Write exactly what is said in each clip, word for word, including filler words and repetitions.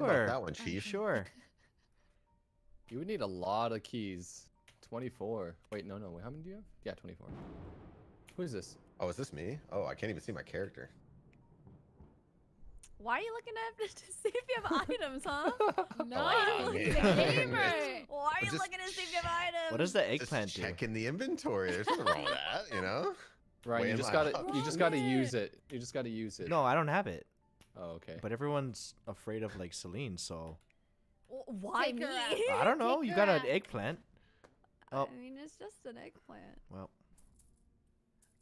Sure. That one, Chief. Sure. You would need a lot of keys. twenty-four. Wait, no, no. Wait, how many do you have? Yeah, twenty-four. Who is this? Oh, is this me? Oh, I can't even see my character. Why are you looking up to see if you have items, huh? No, oh, you yeah. the game right. Why are you just looking to see if you have items? What does the eggplant just do? Checking the inventory. There's nothing wrong with that, you know? Right, Wait, you just gotta, you just gotta use it. You just gotta use it. No, I don't have it. Oh, okay. But everyone's afraid of like Celine, so. Why me? I don't know. Take you got an eggplant. Oh. I mean, it's just an eggplant. Well.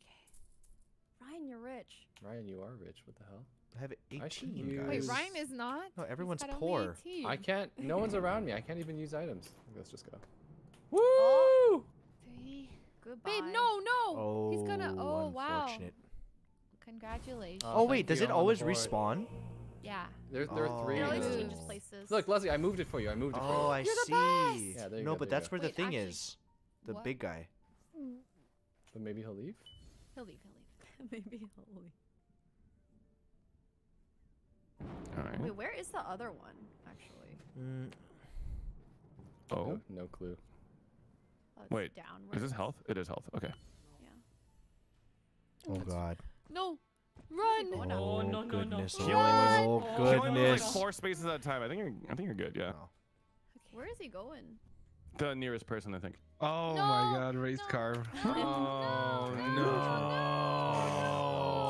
Okay. Ryan, you're rich. Ryan, you are rich. What the hell? I have eighteen. I guys. Wait, Ryan is not. No, everyone's poor. I can't. No one's around me. I can't even use items. Let's just go. Woo! Oh. Goodbye. Babe, no, no. Oh, he's gonna. Oh, wow. Congratulations. Oh, oh wait, does it always respawn? Yeah. There, there are three. It always changes places. Look, Leslie, I moved it for you. I moved it for you. Oh, I see. Yeah, there you go. No, but that's where the thing is. The big guy. But maybe he'll leave? He'll leave, he'll leave. Maybe he'll leave. All right. Wait, where is the other one, actually? Mm. Oh. No, no clue. Oh, wait, downwards. Is this health? It is health. Okay. Yeah. Oh, that's... God. No. Run. Oh, oh no, no, goodness. no. Run. Oh, goodness. Killing him was like four spaces at a time. I think you're, I think you're good, yeah. Okay. Where is he going? The nearest person, I think. Oh, no, my God. Race no, car. No, oh, no. no. no, no.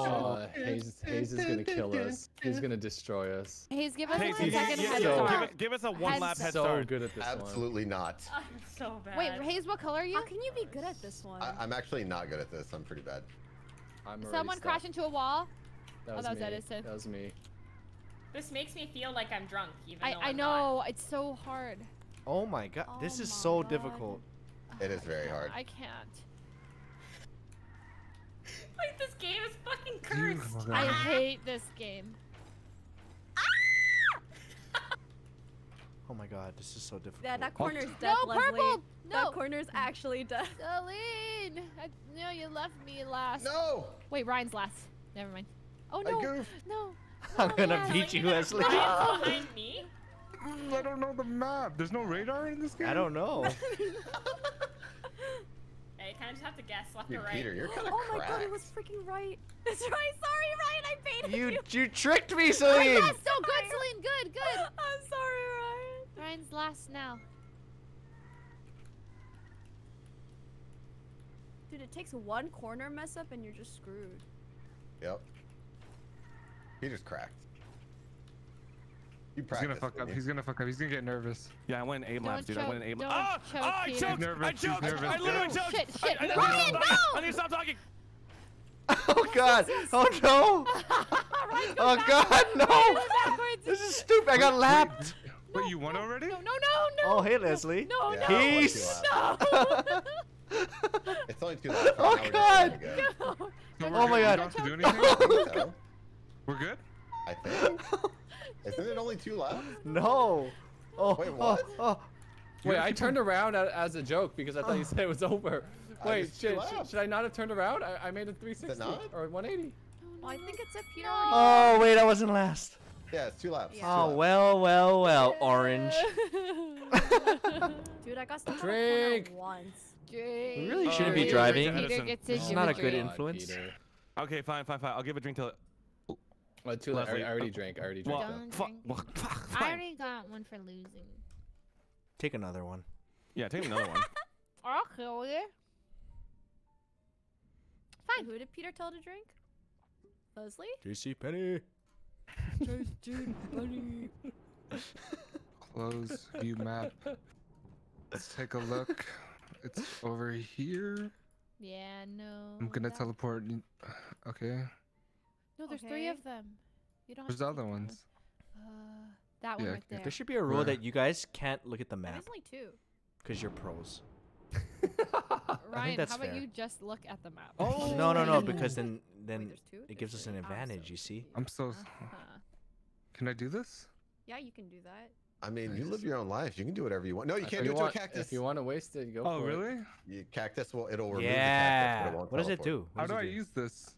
Uh, Hayes, Hayes is gonna kill us. He's gonna destroy us. Hayes, give us Hayes, a second head start. Give, it, give us a one lap head start. So good at this Absolutely one. not. I'm so bad. Wait, Hayes, what color are you? How can you be good at this one? I, I'm actually not good at this. I'm pretty bad. I'm Someone crashed into a wall. That was oh, that was me. Edison. That was me. This makes me feel like I'm drunk, even I, though I I'm know not. It's so hard. Oh my God, oh this is so God. difficult. It is very hard. I can't. Like, this game is fucking cursed. I hate this game. Oh my God, this is so difficult. Yeah, that corner's oh. death, No, Leslie. purple! No! That corner's actually death. Celine! I, no, you left me last. No! Wait, Ryan's last. Never mind. Oh no! No! no. I'm oh, gonna yeah. beat you, Leslie. Ryan's behind me? I don't know the map. There's no radar in this game? I don't know. You kind of just have to guess left or right. Peter, you're kind of Oh cracked. my God, it was freaking right. That's right. Sorry, Ryan, I baited you. You, you tricked me, Celine. Oh, so good, Celine. Good, good. I'm sorry, Ryan. Ryan's last now. Dude, it takes one corner mess up and you're just screwed. Yep. Peter's cracked. He's gonna fuck up. He's gonna fuck up. He's gonna get nervous. Yeah, I went in eight laps, dude. I went in eight laps. Oh, I choked. I choked. I literally choked. Shit, shit. Ryan, no! I need to stop talking. Oh God. Oh no. Oh God, no. This is stupid. I got lapped. Wait, you won already? No, no, no, no. Oh, hey, Leslie. No, no. Peace. No. It's only two laps. Oh God. Oh my God. We're good? I think. Isn't it only two laps? No. Oh, wait, what? Oh, oh. Wait, I turned around as a joke because I thought you said it was over. Wait, should, should I not have turned around? I, I made a three sixty or one eighty. Oh, I think it's up here. Oh, wait, I wasn't last. Yeah, it's two laps. Yeah. Oh, well, well, well, orange. Dude, I got stuck on a corner once. Drink. We really shouldn't oh, be driving. It's not a good influence. Okay, fine, fine, fine. I'll give a drink to it. Well, too late. I already drank. I already drank. Well, well, I already got one for losing. Take another one. Yeah, take another one. Or I'll kill you. Fine. Who did Peter tell to drink? Leslie? JCPenney. JCPenney. Close view map. Let's take a look. It's over here. Yeah, no. I'm gonna teleport. Okay. No, there's okay. three of them. You don't. There's have to other ones. Uh, that one yeah. right there. There should be a rule Where? that you guys can't look at the map. There's only two. Because you're pros. Ryan, how fair. about you just look at the map? Oh no, no, no, because then then Wait, it gives there's us an advantage. So you see? I'm so. Uh-huh. Can I do this? Yeah, you can do that. I mean, you live your own life. You can do whatever you want. No, you can't if do it to want, a cactus. If you want to waste it, go. Oh for really? It. You, cactus will it'll remove yeah. the cactus. But it won't what teleport. does it do? What how do I use this?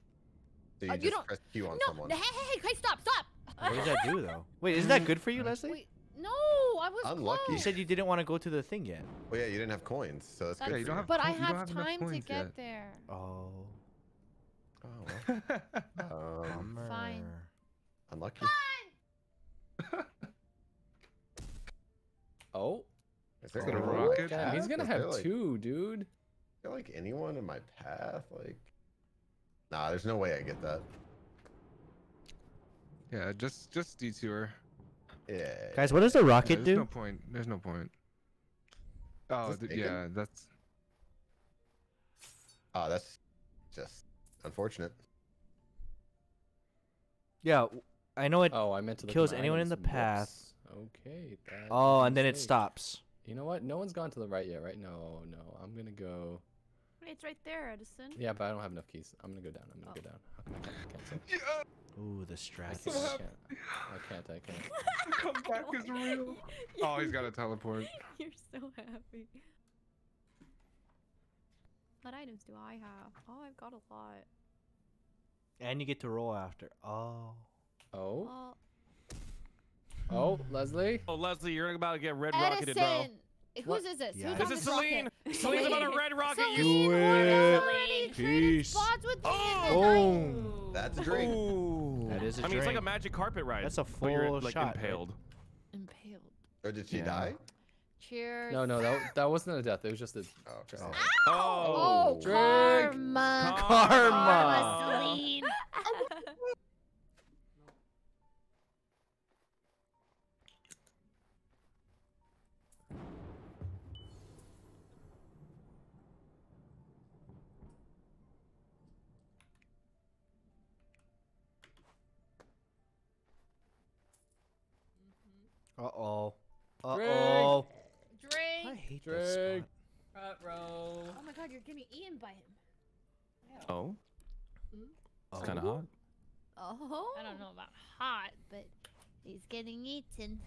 So you, oh, you just don't press Q on no. someone. Hey, hey, hey, hey, stop, stop! What does that do, though? Wait, isn't that good for you, Leslie? Wait, no, I was unlucky. Close. You said you didn't want to go to the thing yet. Well, yeah, you didn't have coins, so that's, that's good. You don't have but I have, have time to get yet. there. Oh. Oh. Well. um, Fine. Unlucky. Fine. Oh. Is there gonna oh, rocket? Damn, he's gonna have like, two, dude. Is there like anyone in my path? Like, nah, there's no way I get that. Yeah, just just detour. Yeah. Guys, what does the rocket yeah, do? There's no point. There's no point. Oh, th naked? yeah, that's. Oh, that's just unfortunate. Yeah, I know it. Oh, I meant to kills anyone in the path. Okay. Oh, and then it stops. You know what? No one's gone to the right yet, right? No, no. I'm gonna go. Wait, it's right there, Edison. Yeah, but I don't have enough keys. I'm gonna go down. I'm gonna oh. go down. How can I cancel? Yeah. Ooh, the strat. I, I can't. I can't. The comeback is real. Oh, he's got a teleport. You're so happy. What items do I have? Oh, I've got a lot. And you get to roll after. Oh. Oh. Uh, Oh, Leslie? Oh, Leslie, you're about to get red Edison. rocketed, bro. Whose is this? Yeah. Who's this on is Celine. Rocket? Celine's about to red rocket you. Do it. Peace. With oh. oh, that's a drink. Ooh. That is a drink. I mean, drink. It's like a magic carpet ride. That's a full you're, like, shot. Impaled. Impaled. Or did she yeah. die? Cheers. No, no, that that wasn't a death. It was just a. Oh, oh. oh. oh drink. Karma. Karma. Karma, Celine. Uh-oh. Uh-oh. Drink. Drink. I hate Drink. this spot. Row. Oh my god, you're getting eaten by him. Ew. Oh? Mm? It's oh. kind of hot. Oh. I don't know about hot, but he's getting eaten.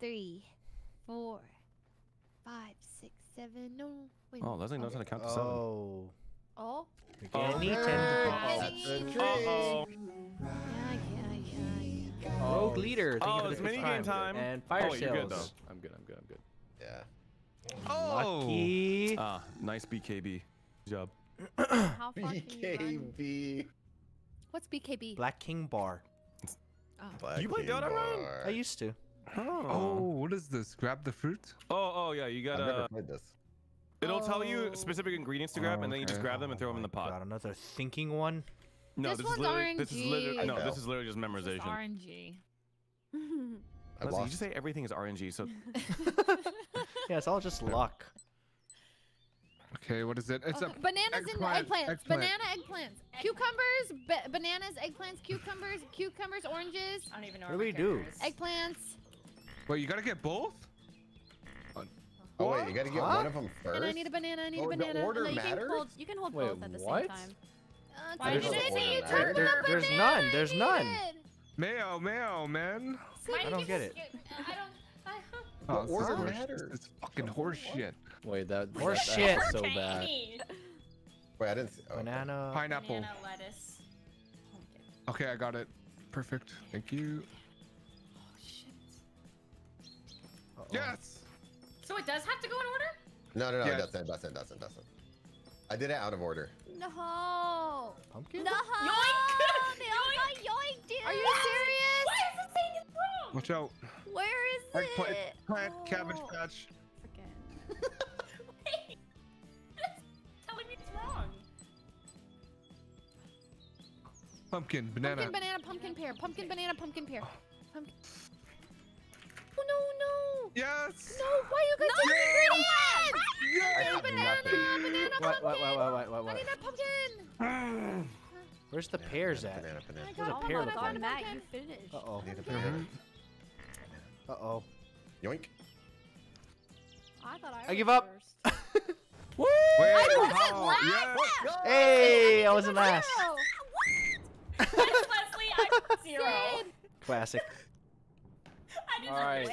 Three, four, five, six, seven, no. Wait, oh, Leslie knows okay. how to count to seven. Oh. Oh? You're getting oh. eaten. Uh-oh. Uh-oh. Yeah, I can't. Oh, leader. Oh, it's mini game time. And fire oh, shells. You're good, though. I'm good. I'm good. I'm good. Yeah. Oh. Lucky. Ah, nice B K B. Good job. How B K B. What's B K B? Black King Bar. Oh. Black you play Dota, Ryan? I used to. Oh. oh. What is this? Grab the fruit? Oh, oh yeah. You gotta. I've never played this. It'll oh. tell you specific ingredients to grab, oh, and then you okay. just grab them and throw oh them in the pot. God, another thinking one. No, this, this one's is literally, this is literally, no, this is literally just memorization. This is R N G. Leslie, you just say everything is R N G, so... yeah, it's all just luck. Okay, what is it? It's okay. a Bananas eggplant, and eggplants. Eggplant. Banana eggplants. Cucumbers, ba bananas, eggplants, cucumbers, cucumbers, oranges. I don't even know what, what do we do. Eggplants. Wait, you gotta get both? Oh, wait, you gotta get huh? one of them first? And I need a banana, I need oh, a banana. The order no, you, matters? Can hold, you can hold wait, both at the what? same time. Uh, Why did you say you turned them up There's none. There's none. Mayo, mayo, man. I don't get it. I don't. I don't. The order matters. It's fucking horse shit. Wait, that horse shit so bad. Wait, I didn't. See, oh, banana. Pineapple. Banana lettuce. Okay, I got it. Perfect. Thank you. Oh shit. Uh-oh. Yes. So it does have to go in order? No, no, no. Yes. It doesn't. Doesn't. Doesn't. Doesn't. I did it out of order. No. Pumpkin? No. Yoink. They all got yoink, dude. Are you yes. serious? Why is this thing wrong? Watch out. Where is I it? Plant, oh. cabbage patch. Forget. Wait. It's telling me it's wrong. Pumpkin, banana. Pumpkin, banana, pumpkin pear. Pumpkin, banana, pumpkin pear. Pumpkin. Oh, no, no. Yes. No, why are you guys no. doing ingredients? Yes. Banana, banana, what, pumpkin. What, what, what, what, what? Banana, pumpkin. Where's the banana, pears banana, at? Banana, banana. There's oh a pear look like. Matt, you finished. Uh-oh. Uh-oh. Yoink. I thought I was I give up. Woo! Wait, I wasn't oh, last. Yes. Hey, I wasn't last. What? That's Leslie, I'm zero. Classic. All right,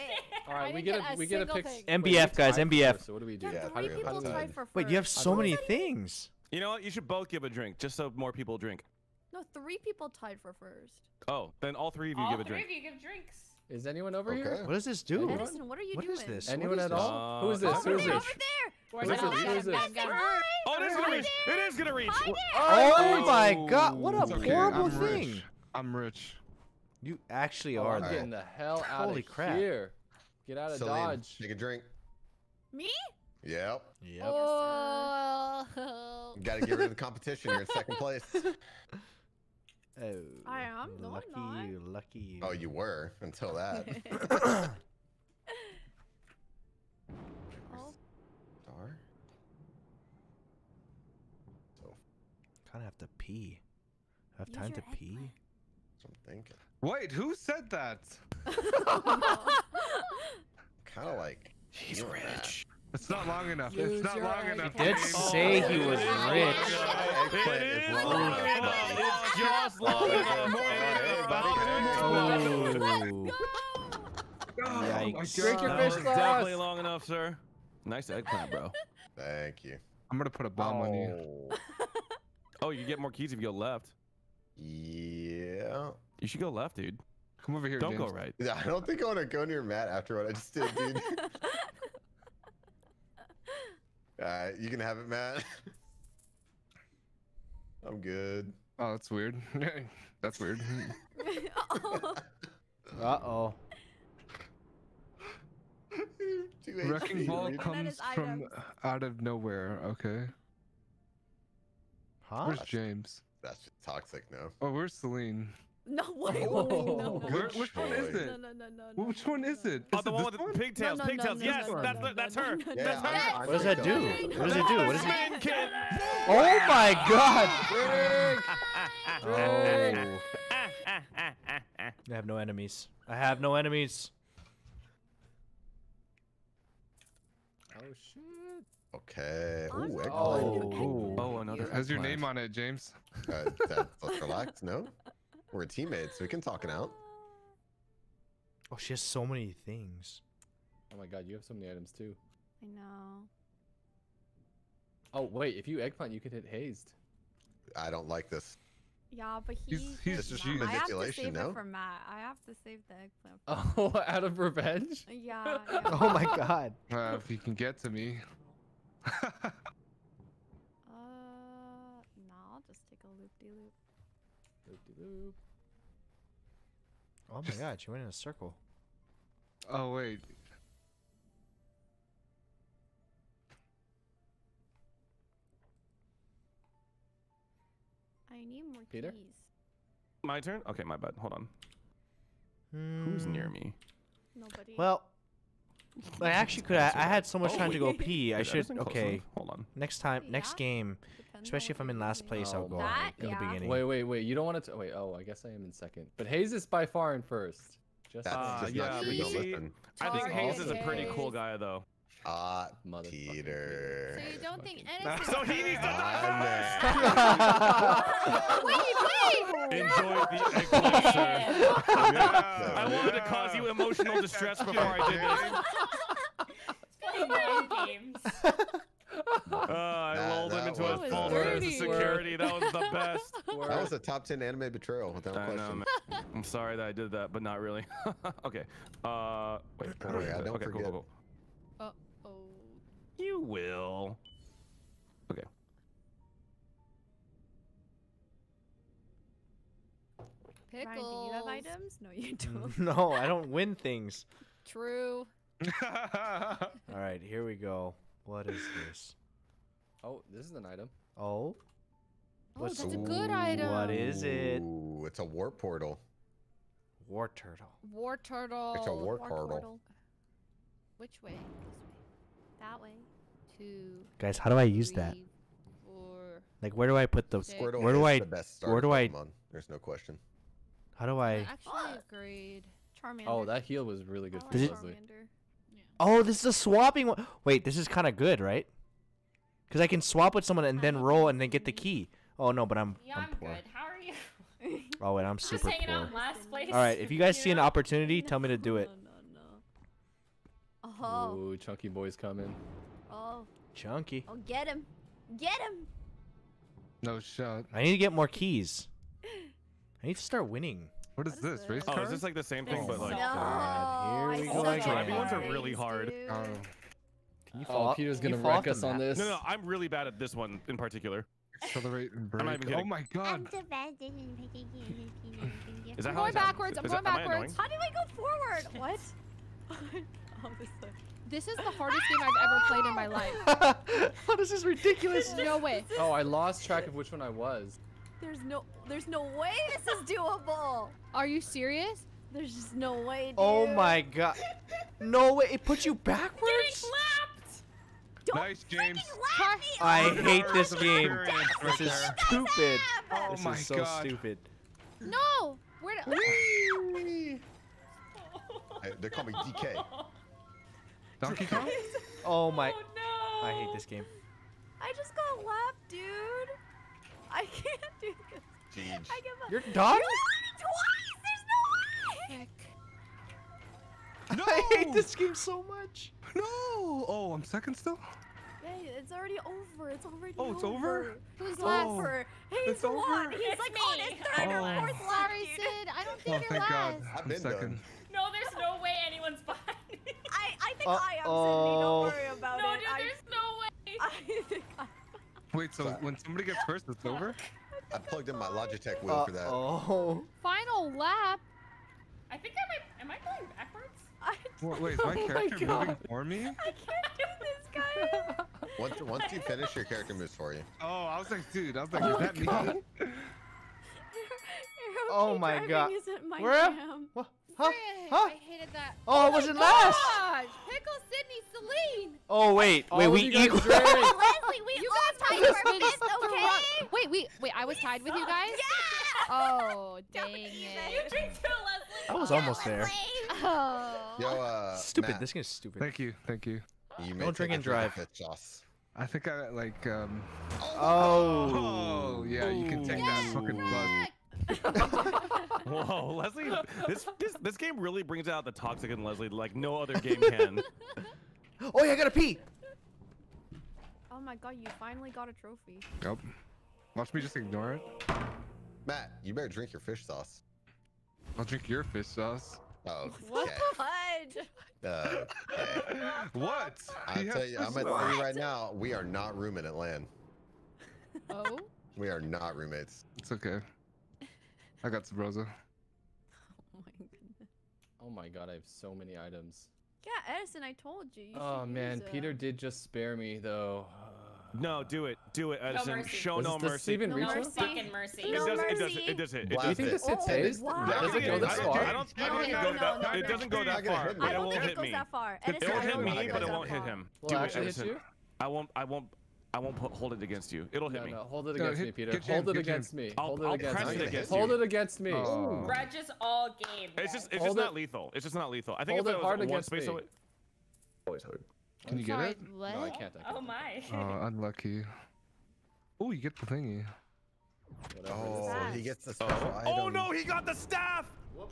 all right. We get, get a, we get a pick. M B F guys, M B F. So what do we do? Yeah, three people tied for first. Wait, you have so many things. You know what? You should both give a drink, just so more people drink. No, three people tied for first. Oh, then all three of you all give a drink. All three of you give drinks. Is anyone over okay. here? What does this do? Edison, what are you what doing? Is this? Anyone at all? Uh, Who is this? Over Who is there, this? Over there. Who is this? Who is this? Oh, it is gonna reach. It is gonna reach. Oh, oh my God! What a okay. horrible I'm thing. Rich. I'm rich. You actually oh, are. I'm getting the hell out Holy of crap. Here. Get out of Celine, Dodge. Take a drink. Me? Yep. Yep. Oh. Got to get rid of the competition. You're in second place. Oh, I am the lucky one, you, lucky you. Oh, you were until that. Oh. Star. So, kind of have to pee. I have Use time to pee. Plan. That's what I'm thinking. Wait, who said that? Kind of like he's rich. That. It's not long enough. User it's not long enough. He did say he was rich. It's just long enough. Oh. Yikes. Drink your that fish was glass. Definitely long enough, sir. Nice eggplant, bro. Thank you. I'm gonna put a bomb oh. on you. Oh, you get more keys if you go left. Yeah. You should go left, dude. Come over here. Don't James. Go right. I don't think I want to go near Matt after what I just did, dude. Uh, you can have it, Matt. I'm good. Oh, that's weird. That's weird. Uh-oh. Uh-oh. Wrecking ball comes from out of nowhere, okay. Huh? Where's James? That's just toxic now. Oh, where's Celine? No way. Oh, no, no, no. Which one is it? No, no, no, no, no, which one is it? Oh, the one with the pigtails. No, no, pigtails. No, no, yes, no, no, that's no, that's her. No, no, that's her. What does that do? What does it do? What is it? Oh my God! Oh. I have no enemies. I have no enemies. Oh shit. Okay. Ooh, oh. Oh, another. Has your name on it, James? Uh, that, let's relax. No. We're teammates, so we can talk it out. Oh, she has so many things. Oh my God, you have so many items too. I know. Oh wait, if you eggplant, you could hit hazed. I don't like this. Yeah, but he. He's, he's this is manipulation, no? I have to save it for Matt. I have to save the eggplant. Oh, out of revenge? Yeah. Yeah. Oh my God. Uh, if you can get to me. uh, no, I'll just take a loop-de-loop. Loop-de-loop. Oh my God, she went in a circle. Oh wait. I need more Peter? Keys. My turn? Okay, my bad. Hold on. Hmm. Who's near me? Nobody. Well, I actually could. I, I had so much oh, time wait. to go pee. I yeah, should. Okay. Hold on. Next time, yeah. next game. Especially if I'm in last place, oh, I'll go at yeah. the beginning. Wait, wait, wait. You don't want to. Wait, oh, I guess I am in second. But Hayes is by far in first. Just uh, just yeah, not see, I think Hayes is a pretty cool guy, though. Ah, uh, Peter. So you don't think anything. So he needs to die first. Wait, wait. Enjoy the eggplant, sir. Yeah. I wanted to cause you emotional distress before I did this. It's been my games. Uh, I nah, lulled him into a false sense of security. That was the best. That was a top ten anime betrayal without I question. Know, I'm sorry that I did that, but not really. Okay. Uh, wait. Oh, oh, yeah, don't okay, forget. Cool, cool, cool. Uh oh. You will. Okay. Pickles. Ryan, do you have items? No, you don't. No, I don't win things. True. All right, here we go. What is this? Oh, this is an item. Oh. What's oh, that's a good ooh, item. What is it? Ooh, it's a war portal. War turtle. War turtle. It's a war, war turtle. Portal. Which way? This way. That way. Two. Guys, how do I use three, that? Four, like, where do I put the? Squirtle where do I? The best where do I? Pokemon. There's no question. How do I? I actually agreed. Charmander. Oh, that heal was really good. I like for Charmander. Oh, this is a swapping one. Wait, this is kind of good, right? Because I can swap with someone and then roll and then get the key. Oh, no, but I'm, yeah, I'm, I'm poor. Good. How are you? Oh, and I'm super just hanging poor. Out last place. All right, if you guys see an opportunity, no, tell me to do it. No, no, no. Oh. Ooh, Chunky Boy's coming. Oh. Chunky. Oh, get him. Get him. No shot. I need to get more keys. I need to start winning. What is, what is this? Race oh, card? Is this like the same this thing, but like... No, God, here we go. The driving ones are really hard. Oh. Can you fall? Oh, Peter's gonna wreck us on this. No, no, I'm really bad at this one in particular. Accelerate and break. I'm not even kidding. Oh my God. I'm the best in picking you. I'm going backwards. I'm going backwards. How do I go forward? What? This is the hardest game I've ever played in my life. Oh, this is ridiculous. No way. Oh, I lost track of which one I was. There's no, there's no way this is doable. Are you serious? There's just no way, dude. Oh my God. No way. It puts you backwards? Getting slapped. Don't nice, James. Laugh me. I oh, hate this game. This is stupid. Oh this my is so God. Stupid. No. Where do Wee. Hey, they call me D K. Donkey Kong? Oh my. Oh, no. I hate this game. I just got lapped, dude. I can't do this. Jeez. I give up. You're done? You twice. There's no way. Heck. No. I hate this game so much. No. Oh, I'm second still? Hey, it's already over. It's already oh, over. Oh, it's over? Who's last? Oh, he's it's one. Over? He's it's like me. On his third oh. or fourth lap, dude. I don't think oh, you're last. God. I'm, I'm second. Done. No, there's no way anyone's behind me. I, I think uh, I am, Sydney. Don't worry about no, it. No, dude, I, there's no way. I think I Wait, so when somebody gets first, it's over? I plugged in my Logitech wheel uh, for that. Oh. Final lap. I think I might. Am I going backwards? I wait, wait, is my oh character my moving for me? I can't do this, guy. Once, once you finish, your character moves for you. Oh, I was like, dude, I was like, oh is that God. Me? You're, you're oh my God. My Where? What? Huh? Huh? I hated that. Oh, oh I wasn't gosh. Last. Pickle, Sydney, Celine. Oh wait, wait, oh, we equal. Leslie, we you all tied for minutes, okay? Wait, wait, wait. I was we tied suck. With you guys. Yeah. Oh dang it. You drink too, Leslie. I was yeah, almost Leslie. There. Oh. Yo, uh, stupid. Matt. This game's stupid. Thank you, thank you. you Don't drink and drive. I think I like um. Oh. Oh, oh yeah, you can take yeah, that fucking bug. Whoa, Leslie! This, this this game really brings out the toxic in Leslie like no other game can. Oh yeah, I gotta pee. Oh my God, you finally got a trophy. Yep. Watch me just ignore it. Matt, you better drink your fish sauce. I'll drink your fish sauce. Oh. Okay. What? Uh, okay. What? I'll tell you, I'm at three right now. We are not rooming at LAN. Oh. We are not roommates. It's okay. I got some Rosa. Oh my goodness. Oh my God, I have so many items. Yeah, Edison, I told you. you oh man, use, uh... Peter did just spare me though. No, do it, do it, Edison. No Show no mercy. Does it even reach? No mercy. Fucking mercy. It does. It does. It does. It. Do you think this hits Hayes? Does it go this far? I don't think it goes that far. It doesn't go that far. I don't think it goes that far. It won't hit me, but it won't hit him. Do it, Edison. I won't. I won't. I won't put, hold it against you. It'll hit no, me. No, hold it against no, hit, me, Peter. Hold it against me. Hold it against me. Hold it against me. Grudge is all game. Guys. It's just, it's just it. Not lethal. It's just not lethal. I think hold if it, it hard was against one space me. Away. Always hard. Can I'm you sorry, get it? What? No, I can't. I can't. Oh my. Oh, unlucky. Oh, you get the thingy. Whatever. Oh, he gets the special oh. item. Oh no, he got the staff.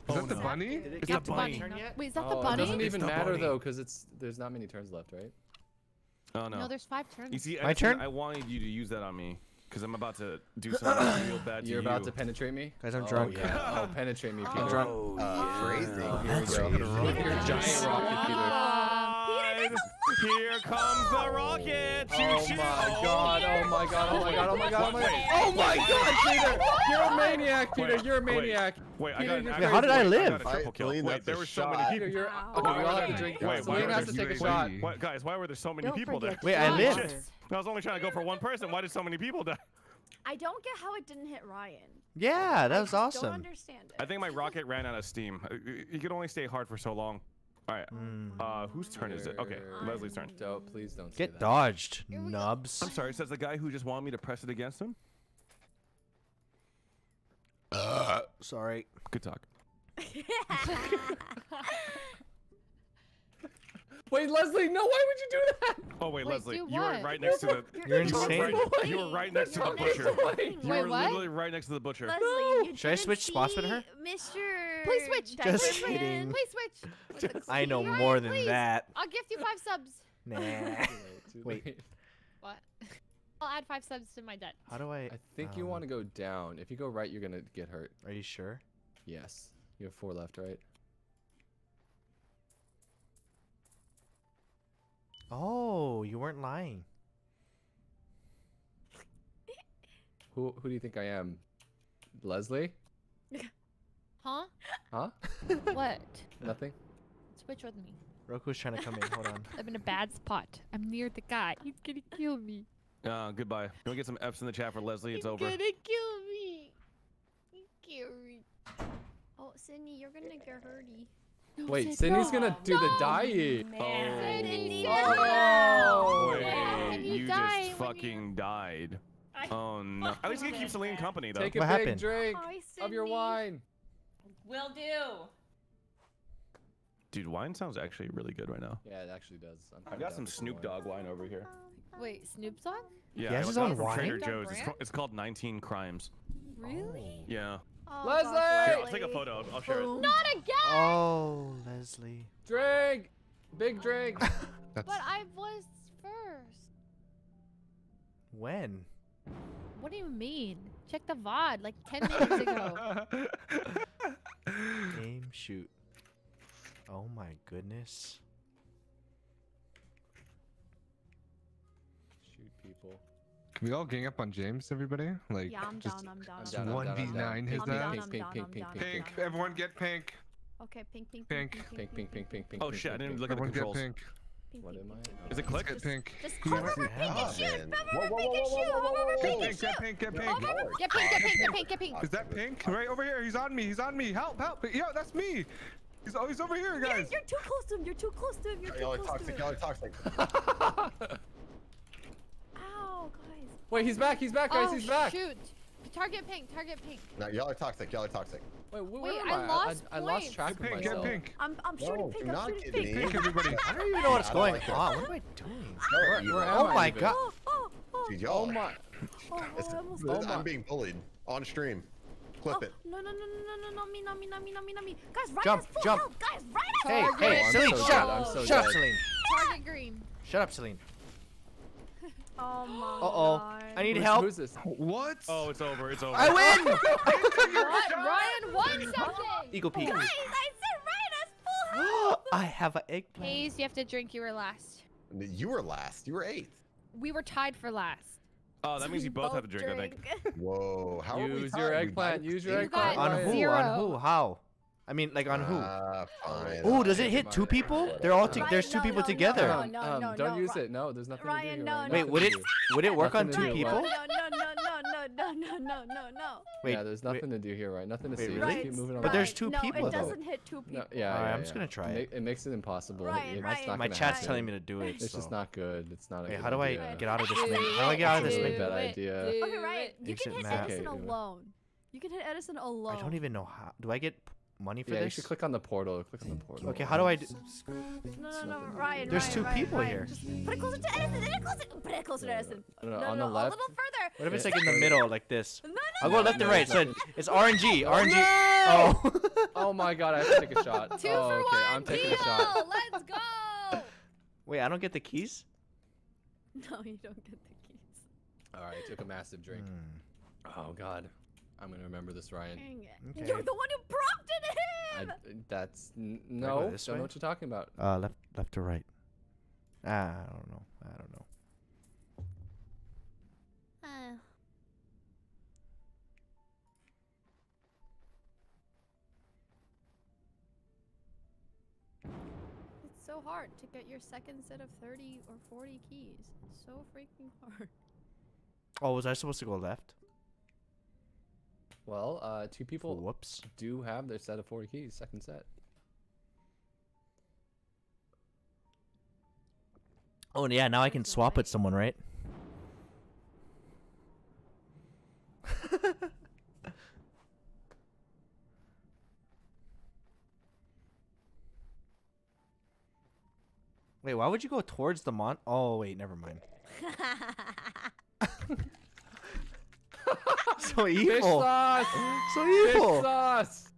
Is that the bunny? It's the bunny. Wait, is that the bunny? It doesn't even matter though, because it's there's not many turns left, right? Oh no. No, there's five turns. You see, my turn? I wanted you to use that on me because I'm about to do something real bad to you. You're about to penetrate me? Guys, I'm oh, drunk. Yeah. Oh, penetrate me, Peter. I'm drunk. Oh, uh, crazy. Oh, that's crazy. You're a giant rocket, Peter. Uh, Peter, here comes the rocket. Oh my God. Oh my God. Oh my God. Oh my God. Oh my God, Peter. You're a maniac, Peter. You're a maniac. Wait, I got How did I live? Wait, there were so many people. Peter, okay, we all have to drink. Wait, Selena has to take a shot. Guys, why were there so many people there? Wait, I lived. I was only trying to go for one person. Why did so many people die? I don't get how it didn't hit Ryan. Yeah, that was awesome. I don't understand it. I think my rocket ran out of steam. You could only stay hard for so long. All right. Mm. Uh, whose turn is it? Okay, Leslie's turn. Don't, please don't get dodged, nubs. I'm sorry. Says the guy who just wanted me to press it against him. Uh, sorry. Good talk. Wait, Leslie, no! Why would you do that? Oh wait, wait Leslie, you were right next to the. You're, you're insane. Right, you were right next to the butcher. Wait, you were what? Literally right next to the butcher. Leslie, no. you Should I switch spots with her? Mister. Please switch. Just Please kidding. Please switch. I know Ryan, more than please. That. I'll gift you five subs. Nah. Wait. What? I'll add five subs to my debt. How do I? I think um, you want to go down. If you go right, you're going to get hurt. Are you sure? Yes. You have four left, right? Oh, you weren't lying. Who who do you think I am? Leslie? Huh? Huh? What? Nothing. Switch with me. Roku's trying to come in. Hold on. I'm in a bad spot. I'm near the guy. He's gonna kill me. Uh, goodbye. Can we get some F's in the chat for Leslie? It's He's over. He's gonna kill me. He killed me. Oh, Sydney, you're gonna get hurty. No, Wait, Sydney's no. gonna do no. the dying. Oh. Sydney, no. Oh. Wait, yeah, you, you just fucking you... died. I oh no. At least you can keep Celine company though. Take a what big happened? drink oh, of your wine. Will do. Dude, wine sounds actually really good right now. Yeah, it actually does. I've got some Snoop Dogg wine over here. Wait, Snoop Dogg? Yeah, he has his own wine? Trader Joe's. It's, it's called nineteen crimes. Really? Yeah. Oh, Leslie! Here, I'll take a photo. I'll share it. Not again! Oh, Leslie. Drink! Big drink! But I was first. When? What do you mean? Check the V O D like ten minutes ago. Game shoot. Oh my goodness. Shoot people. Can we all gang up on James, everybody? Like, yeah, I'm just down, I'm down. Just one v nine his ass. Pink, pink, pink, pink, pink. Everyone get pink. Okay, pink, pink, pink. Pink, pink, pink, pink, pink, pink. Oh shit, I didn't look at the controls. Everyone get pink. Pink, what pink, am I? Pink, Is it click? Just, pink. Just go over pink and shoot! Go over pink and shoot! Go over pink and shoot! Get pink, get pink, get pink! Get pink, get pink, get pink, get pink! Is that pink? Right over here, he's on me, he's on me! Help, help! Yo, that's me! He's always over here, guys! You're, you're too close to him, you're too close to him, you're too close to him! Y'all are toxic, y'all are toxic! Ow, guys! Wait, he's back, he's back, guys, oh, he's back! shoot! Target pink, target pink. No, y'all are toxic, y'all are toxic. Wait, where Wait, am I? I lost, I, I lost track get of pink, myself. Get pink. I'm, I'm no, shooting pink, I'm shooting pink. Pink, everybody. I don't even know what's going like on. What am I doing? Where, where am oh I my even? god. Oh, oh, oh. Dude, y'all oh my. Oh, oh, I'm being bullied on stream. Clip oh, it. No, no, no, no, no, no, no, me, no, me, no, me, no, me, no, me. Guys, right jump, full jump. Help. Guys, right hey, up. Hey, hey, Celine, shut up. Shut up, Celine. Target green. Shut up, Celine. Oh my Uh-oh. God. I need who's, help. Who's this? What? Oh, it's over. It's over. I win! Ryan won something! Eagle Peak. Guys, I said Ryan has full help! I have an eggplant. Hayes, you have to drink. You were last. You were last. You were eighth. We were tied for last. Oh, that so means you both, both have to drink, drink, I think. Whoa. How Use are we tied? your eggplant. Use your you eggplant. On who? Zero. On who? How? I mean, like on who? Uh, oh, does it hit two people? They're all Ryan, there's two no, people no, together. No, no, no, um, no, don't no, use Ryan, it. No, there's nothing. Ryan, to do no, no, Wait, would it would it work on two do, people? No, no, no, no, no, no, no, no, no, no. Wait, yeah, there's nothing wait, to do here, right? Nothing to wait, see. Really? Just keep moving around. But there's two no, people. No, it doesn't though. hit two people. No, yeah, yeah, right, yeah, I'm just gonna try it. It makes it impossible. Ryan, it's Ryan, not my chat's happen. telling me to do it. It's so. just not good. It's not. Wait, how do I get out of this? How do I get out of this? Bad idea. Okay, Ryan, you can hit Edison alone. You can hit Edison alone. I don't even know how. Do I get money for yeah, this? You should click on the portal. Click on the portal. Okay, how do I do? No, no, no, Ryan. There's Ryan, two Ryan, people Ryan. here. Just put it closer to Edison. Put it closer. Put it closer to Edison. No, no, no, on no, the left. A little further. What if it's like in the middle, like this? No, no, I'll go no, left no, and right. No, no. So it's R N G. R N G. Oh. Oh my God! I have to take a shot. Two oh, for okay. one. I'm taking people. a shot. Let's go. Wait, I don't get the keys? No, you don't get the keys. All right, I took a massive drink. Mm. Oh God. I'm gonna remember this, Ryan. Dang it. Okay. You're the one who prompted him. I, that's n no. I don't way? know what you're talking about. Uh, left, left to right. Ah, I don't know. I don't know. Uh. It's so hard to get your second set of thirty or forty keys. It's so freaking hard. Oh, was I supposed to go left? Well, uh, two people Whoops. do have their set of forty keys, second set. Oh, yeah, now I can swap with someone, right? Wait, why would you go towards the mon- Oh, wait, never mind. So evil. Fish sauce. So evil. Fish sauce.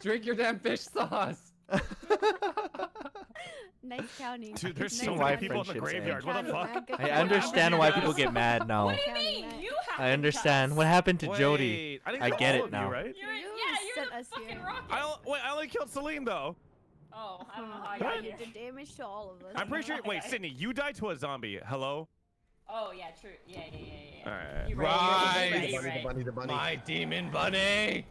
Drink your damn fish sauce. Nice counting. Dude, there's so many people in the graveyard. What the fuck? I understand why people get mad now. What do you mean? You have I understand. What happened to Jody? I get it now. Yeah, you're the fucking rocket. Wait, I only killed Celine, though. Oh, I don't know how I got here. You did damage to all of us. I'm pretty sure. Wait, Sydney, you died to a zombie. Hello? Oh, yeah, true. Yeah, yeah, yeah, yeah. All right. Rise, my demon bunny.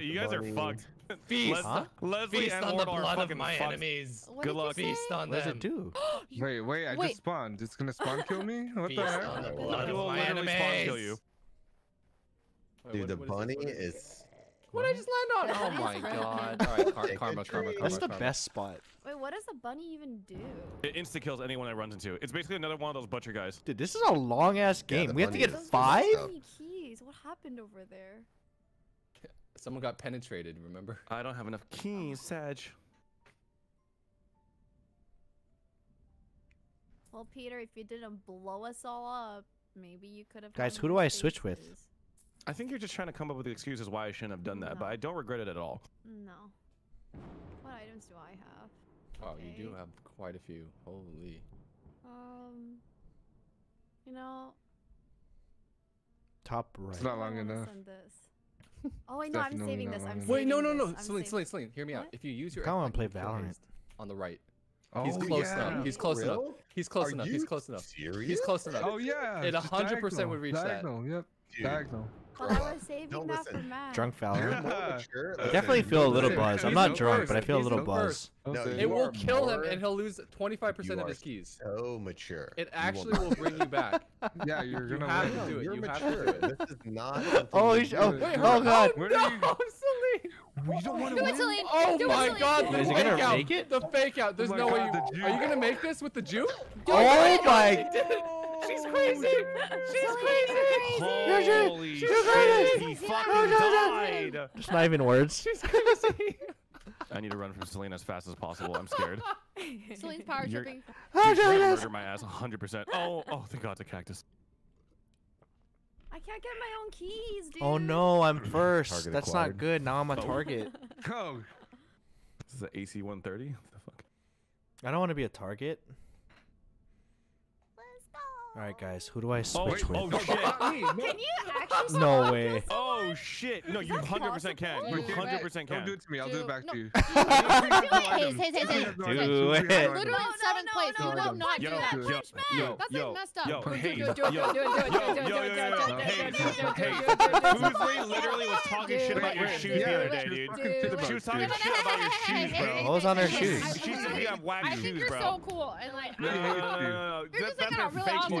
You guys are fucked. Feast, huh? Leslie Feast and on the blood of my fucked. Enemies. What Good luck. Feast on them. What does it do? wait, wait, I wait. just spawned. It's gonna spawn kill me? What Feast the heck? On the blood of my enemies. Spawn kill you. Dude, wait, what, the what bunny is... is... What did I just land on? Oh my god. All right, karma, karma, karma. That's karma, the karma. Best spot. Wait, what does the bunny even do? It insta-kills anyone it runs into. It's basically another one of those butcher guys. Dude, this is a long-ass game. Yeah, we have to get five? Keys. What happened over there? Someone got penetrated, remember? I don't have enough keys, Sag. Well, Peter, if you didn't blow us all up, maybe you could have... Guys, who do I switch with? I think you're just trying to come up with the excuses why I shouldn't have done that, no. but I don't regret it at all. No. What items do I have? Wow, okay. You do have quite a few. Holy. Um... You know... Top right. It's not long enough. Oh, I know, I'm saving this. I'm saving Wait, no, no, no. Celine, Celine, Celine, hear me out. If you use your... I want to play Valorant. On the right. Oh, He's close yeah. enough. He's close Real? enough. He's close Are enough. He's close enough. Serious? He's close enough. Oh, yeah. It one hundred percent would reach diagonal. that. Yep. Dude. Diagonal. Well, I was saving Don't that listen. for Matt. Drunk Valorant. Yeah. I definitely feel a little buzz. I'm not drunk, but I feel a little buzz. No, it will kill more... him, and he'll lose twenty-five percent of his keys. So mature. It actually will, will bring you back. Yeah, you're gonna. You have to do it. You're you mature. have to do it. This is not. Oh, you oh, wait, oh God! Oh, no, Celine. We don't want to win. Celine. Oh do my Celine. God! The is fake gonna out. Make it? The fake out. There's oh no God, way. You... Are you gonna make this with the juke? Oh, oh my! God. She's crazy. She's crazy. Holy shit! He fucking died. Just not even words. She's crazy. I need to run from Celine as fast as possible. I'm scared. Celine's power tripping. Oh, no, no. Murder my ass one hundred percent. Oh, oh, thank God, it's a cactus. I can't get my own keys, dude. Oh, no, I'm first. Target That's acquired. Not good. Now I'm a oh. target. Go. This is an A C one thirty? What the fuck? I don't want to be a target. Let's go. All right, guys, who do I switch oh, with? Oh, shit. Can you actually No way. Oh, shit. No, you one hundred percent can. You one hundred percent can. Don't do it to me. I'll do, do it back no. to you. Do it. Hey, hey, hey. Do it. Literally in seventh place. You will not do that. Punch man. That's like messed up. Do it. Do it. Do it. Do it. Do it. Boothly literally was talking shit about your shoes the other day, dude. She was talking shit about your shoes, bro. What was on her shoes? She said you have wacky shoes, bro. I think you're so cool. And like, no, no, no. You're just like a really awesome.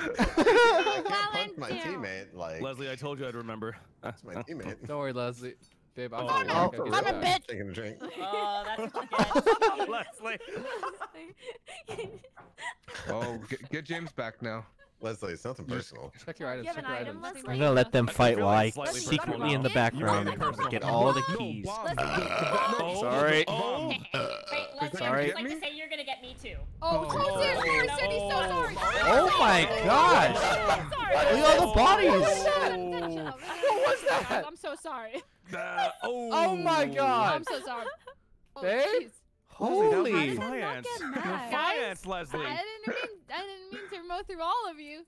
I can't punch my teammate, like... Leslie, I told you I'd remember. That's my teammate. Don't worry, Leslie. Babe, I'm, oh, no. oh, I'm a bitch. Taking a drink. Oh, that's what you get. Leslie. Oh, get, get James back now. Leslie, it's nothing personal. Check your items. You check your item, items. I'm gonna let them fight while I secretly in the background get all the keys. Uh, sorry. Oh. Uh, Wait, Leslie, sorry. I just like to say you're gonna get me too. Oh, oh, oh, sorry, sorry, no. Cindy, so sorry. Oh, oh my gosh! Look at all the bodies. What was that? What was that? I'm so sorry. Uh, oh. oh my God! I'm so sorry. Oh, Babe. Holy! Defiance! Defiance, Leslie! I didn't mean. I didn't mean to mow through all of you.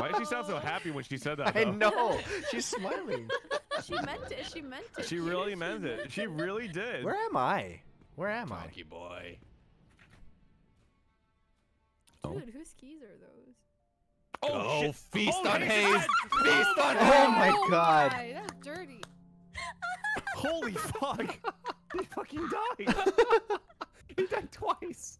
Why did she sound so happy when she said that? Though? I know. She's smiling. She meant it. She meant it. She really she meant, meant it. it. She really did. Where am I? Where am I? Monkey boy. Dude, oh. whose keys are those? Oh, oh feast oh, on haze! Feast on haze! Oh my God! Oh my, that's dirty. Holy fuck! He fucking died! He died twice!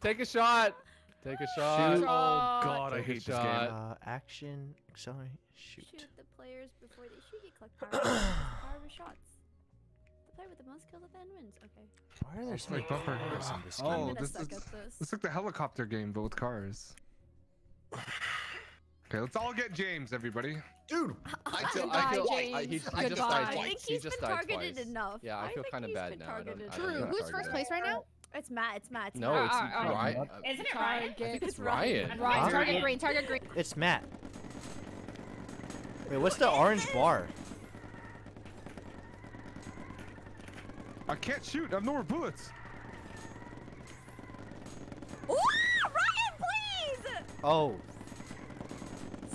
Take a shot! Take a shot! Shoot. Oh god, Take I hate this shot. game. Uh, action, sorry, shoot. Shoot the players before they shoot you, collect power, power shots. The player with the most kills at the end wins, okay. Why are there so many bumper cars in this game? Oh, this is, this. It's like the helicopter game, but with cars. Okay, let's all get James, everybody. Dude, I feel, I feel, James. I, he, he just died twice. I think he's he just been targeted twice. enough. Yeah, I, I feel kind of bad now. I don't, I don't Who's targeted. first place right now? It's Matt. It's Matt. It's no, Matt. it's uh, Riot. Uh, Isn't it Riot? I think it's Riot. Riot. Target green. Target green. It's Matt. Wait, what's the orange bar? I can't shoot. I have no more bullets. Ooh, Riot, please! Oh.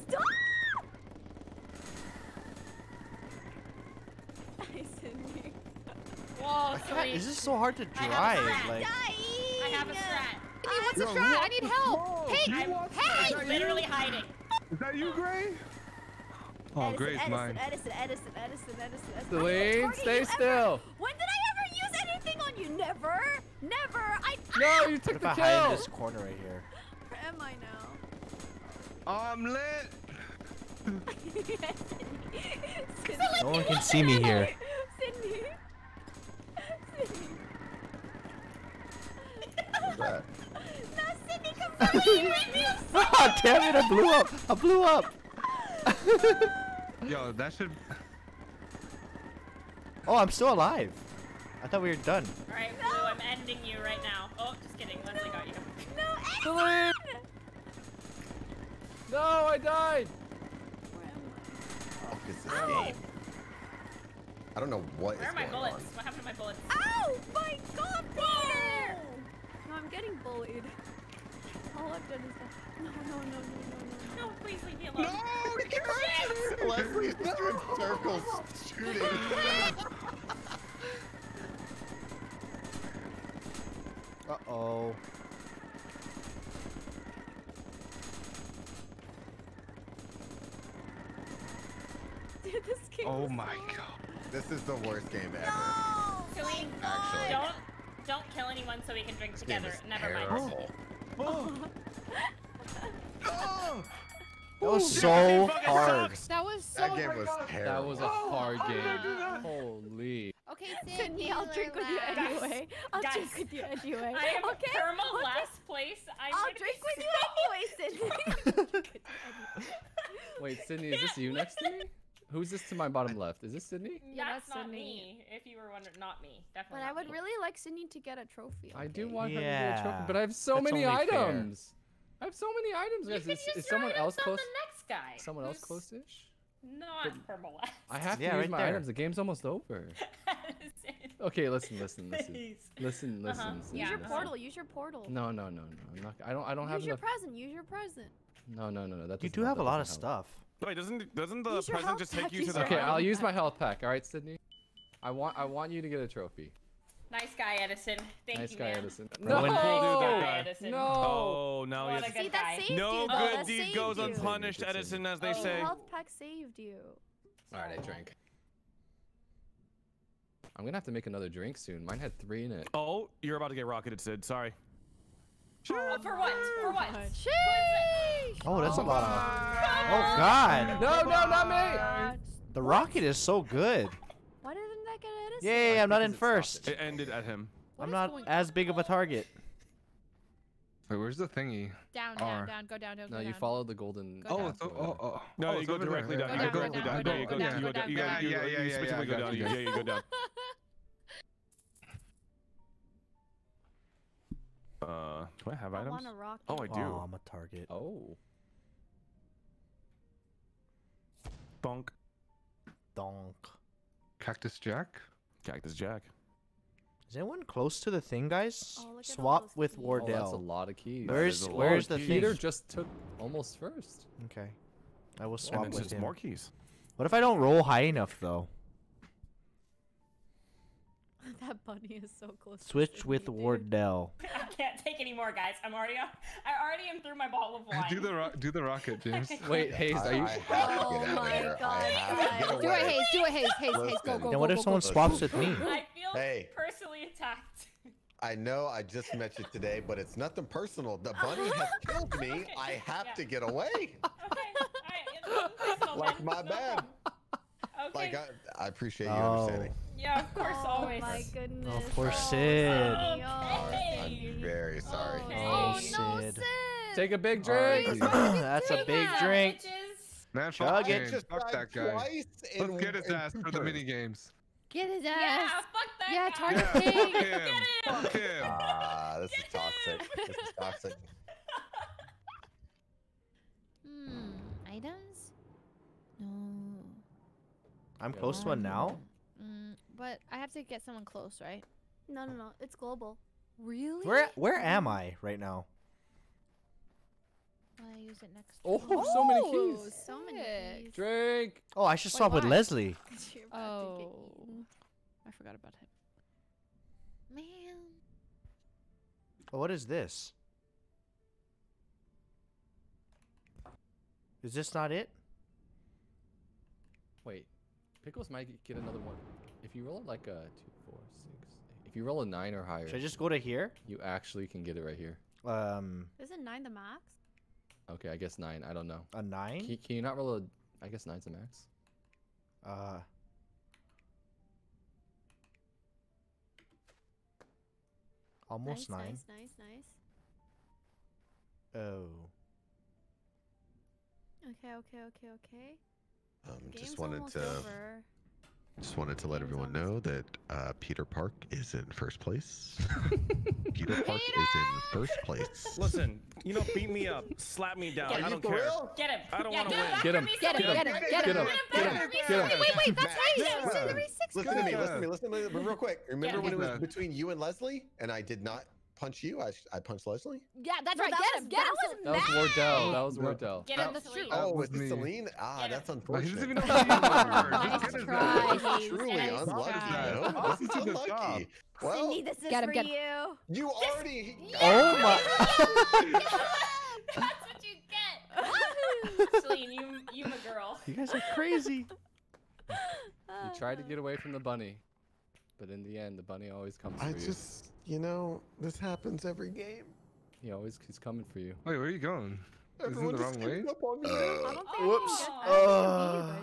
Stop! Whoa, sweet. Is this so hard to drive? I have a like, I have a strat. Hey, what's Yo, a strat? I need help. Whoa, Pink! I'm hey! I'm literally hiding. Is that you, Gray? Oh, Edison, Gray's Edison, mine. Edison, Edison, Edison, Edison, Edison. Dwayne, stay still. When did I ever use anything on you? Never. Never. I. No, you took what the if kill. I hide in this corner right here. Where am I now? I'm lit. No one can see me here. Sydney. Not Sydney, come for me. Oh, damn it, I blew up. I blew up. Yo, that should. Oh, I'm still alive. I thought we were done. Alright, no. Blue, I'm ending you right now. Oh, just kidding. Leslie no. got you. No, Edison! No, I died. Where am I? Fuck is this Ow. game? I don't know what Where is going on. Where are my bullets? On. What happened to my bullets? Oh my God, Peter! No, I'm getting bullied. All I've done is that. No, no, no, no, no, no. No, please leave me alone. No, get yes! Leslie's just in circles shooting. Uh-oh. Dude, this game Oh my so God. This is the worst game ever. No! Actually. Don't, don't kill anyone so we can drink this together. Never terrible. mind. Oh. Oh. That was Dude, so that hard. That was so that game was terrible. terrible. That was a hard oh, game. Holy. Okay, Sydney, I'll drink with you anyway. I'll Guys. drink with you anyway. I am okay? thermal okay. last place. I'm I'll drink with you anyway, Sydney. Wait, Sydney, is this you next to me? Who's this to my bottom left? Is this Sydney? Yeah, that's, that's not Sydney. me. If you were wondering, not me. Definitely. But I would me. really like Sydney to get a trophy. Okay? I do want yeah. her to get a trophy, but I have so that's many items. Fair. I have so many items. You guys. Is, use is someone else close? The next guy. Someone Who's else close-ish? Not permalast. I have to yeah, use right my there. items. The game's almost over. Okay, listen, listen, listen, listen, listen. Uh-huh. listen use your listen. portal. Use your portal. No, no, no, no. I'm not. I don't. I don't use have. Use your enough... present. Use your present. No, no, no, no. That you do have a lot of stuff. Wait, doesn't doesn't the present just take you to the? Okay, I'll use my health pack. All right, Sydney. I want I want you to get a trophy. Nice guy, Edison. Thank you, man. Nice guy, Edison. No, Edison. No. Oh, now he has. See, that saved you. No good deed goes unpunished, Edison, as they say. Your health pack saved you. All right, I drank. I'm gonna have to make another drink soon. Mine had three in it. Oh, you're about to get rocketed, Sid. Sorry. Oh, for what? For what? Sheesh. Oh, that's oh a lot of. Oh God! No, no, not me! The rocket is so good. Why didn't that get Edison? Yay! I'm not in first. It ended at him. I'm not as big of a target. Wait, where's the thingy? Down, down, down. Go down, down. No, you follow the golden. Oh, oh, oh. No, you go directly down. You go directly down. No, you go down. You go down. You yeah, yeah, yeah, yeah. Specifically go down. Yeah, you go down. Uh, do I have items? Oh, I do. Oh, I'm a target. Oh. Donk. Donk. Cactus Jack? Cactus Jack. Is anyone close to the thing, guys? Oh, Swap with keys. Wardell. Oh, that's a lot of keys. Where's, where's the keys. thing? Peter just took almost first. Okay. I will swap and with him. More keys. What if I don't roll high enough, though? That bunny is so close. Switch to with me, Wardell. I can't take any more, guys. I'm already on, I already am through my bottle of wine. do the ro do the rocket, James. Wait, Hayes, are you? I, I oh my God! Do it, Hayes. Do it, Hayes. Hayes, Hayes. Go, go, go. Then what go, if go, someone go, swaps go. with me? I feel hey. personally attacked. I know. I just met you today, but it's nothing personal. The bunny has killed me. Okay. I have yeah. to get away. Okay. All right. Like my bad. Okay. Like I, I appreciate you oh. understanding. Yeah, of course, oh, always. Oh my goodness. Oh, poor Sid. Oh, okay. I'm very sorry. Okay. Oh, no, Sid. Take a big drink. Right. That's a big drink. Man, fuck that guy. Let's get his ass for the mini games. Get his ass. Yeah, fuck that yeah, guy. Yeah, target him. Get him. Fuck him. Ah, this is toxic. This is toxic. Hmm. Items? No. I'm close to one now. Mm, but I have to get someone close, right? No, no, no. It's global. Really? Where Where am I right now? I use it next. Oh, oh, so many keys. So many keys. Drink. Oh, I should swap with Leslie. Oh, I forgot about him. Man. Oh, what is this? Is this not it? Wait, Pickles might get another one. If you roll like a two, four, six, eight. If you roll a nine or higher. Should I just go to here? You actually can get it right here. Um. Isn't nine the max? Okay, I guess nine. I don't know. A nine? Can, can you not roll a... I guess nine's the max. Uh... Almost nice, nine. Nice, nice, nice. Oh. Okay, okay, okay, okay. Um, just wanted to... Over. Just wanted to let Game's everyone know that uh, Peter Park is in first place. Peter Park Peter! is in first place. Listen, you know, beat me up, slap me down. I don't care. Real? Get him. I don't yeah, want to win. Get him. Get him. Get him. Get him. Get him. Wait, wait, wait. That's how you should do three six. Listen to me. Listen to me. Listen to me. Real quick. Remember when it was between you and Leslie, and I did not punch you? I I punched Leslie. Yeah, that's right. Get him. Get him. That was Wardell. That was Wardell. Get him. That's true. Oh, was it Celine? Ah, that's unfortunate. He doesn't even know who you were. Truly unlucky. This is unlucky. Well, Cindy, this is get him, for get him. you. You this, already. Yeah, oh my. That's what you get. Celine, you, you my girl. You guys are crazy. You tried to get away from the bunny, but in the end, the bunny always comes I for you. I just, you know, this happens every game. He always is coming for you. Wait, where are you going? Everyone Isn't the wrong way? Up on me. Uh, whoops. Uh,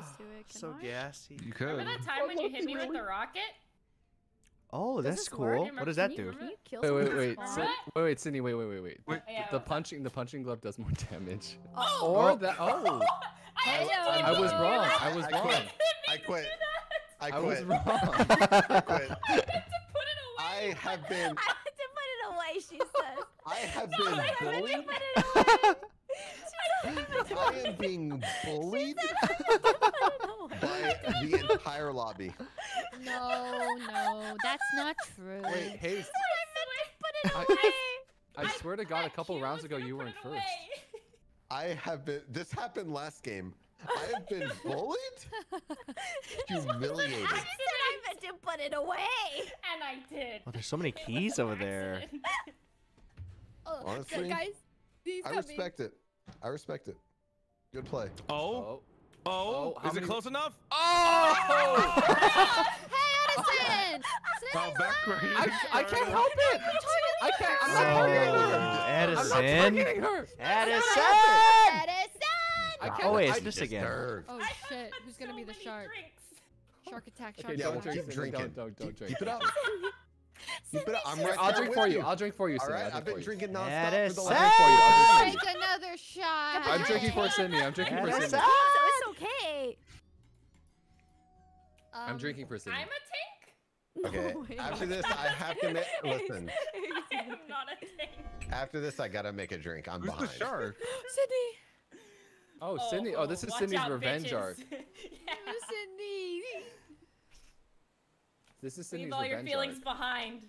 so gassy. You could. Remember that time when you hit me with the rocket? Oh, that's cool. What does that do? Wait, wait, wait, wait, wait, Cindy, wait, wait, wait, wait. wait. The, the punching, the punching glove does more damage. Oh, or that. Oh, I, I, I was wrong. I was wrong. I quit. I quit. I was wrong. I quit. I had to put it away. I have been. I had to put it away. She said. I have been bullied. I am being bullied by the entire lobby. No, no, that's not true. Wait, hey, I, I, I, I swear to God, a couple rounds ago you were in first. I have been. This happened last game. I have been bullied, humiliated. I said I meant to put it away, and I did. Oh, there's so many keys over there. Oh, honestly, guys, these I respect me. it. I respect it. Good play. Oh. Oh. oh. oh. Is it close enough? Oh! Oh. Hey, Edison! Oh. I, I can't help it! I can't. I'm not targeting her! Edison! I'm not targeting her! Edison! Edison! Oh, wait, it's this again. Oh, shit. Who's gonna be the shark? Shark attack, shark attack. Okay, don't drink it. Don't drink it. Keep it up. You better, I'm right I'll drink for you. you. I'll drink for you, Cindy. All right, I've been drinking nonstop for the last. Take another shot. I'm drinking for Cindy. I'm drinking for Cindy. So it's okay. Um, I'm drinking for Cindy. I'm a tank. Okay. No, after this, I have to make. Listen. I am not a tank. After this, I gotta make a drink. I'm Who's behind. The shark? Cindy. Oh, oh, Cindy. Oh, this is Cindy's out, revenge bitches. arc. Yeah, Cindy. This is Cindy's Leave all your feelings arc. behind.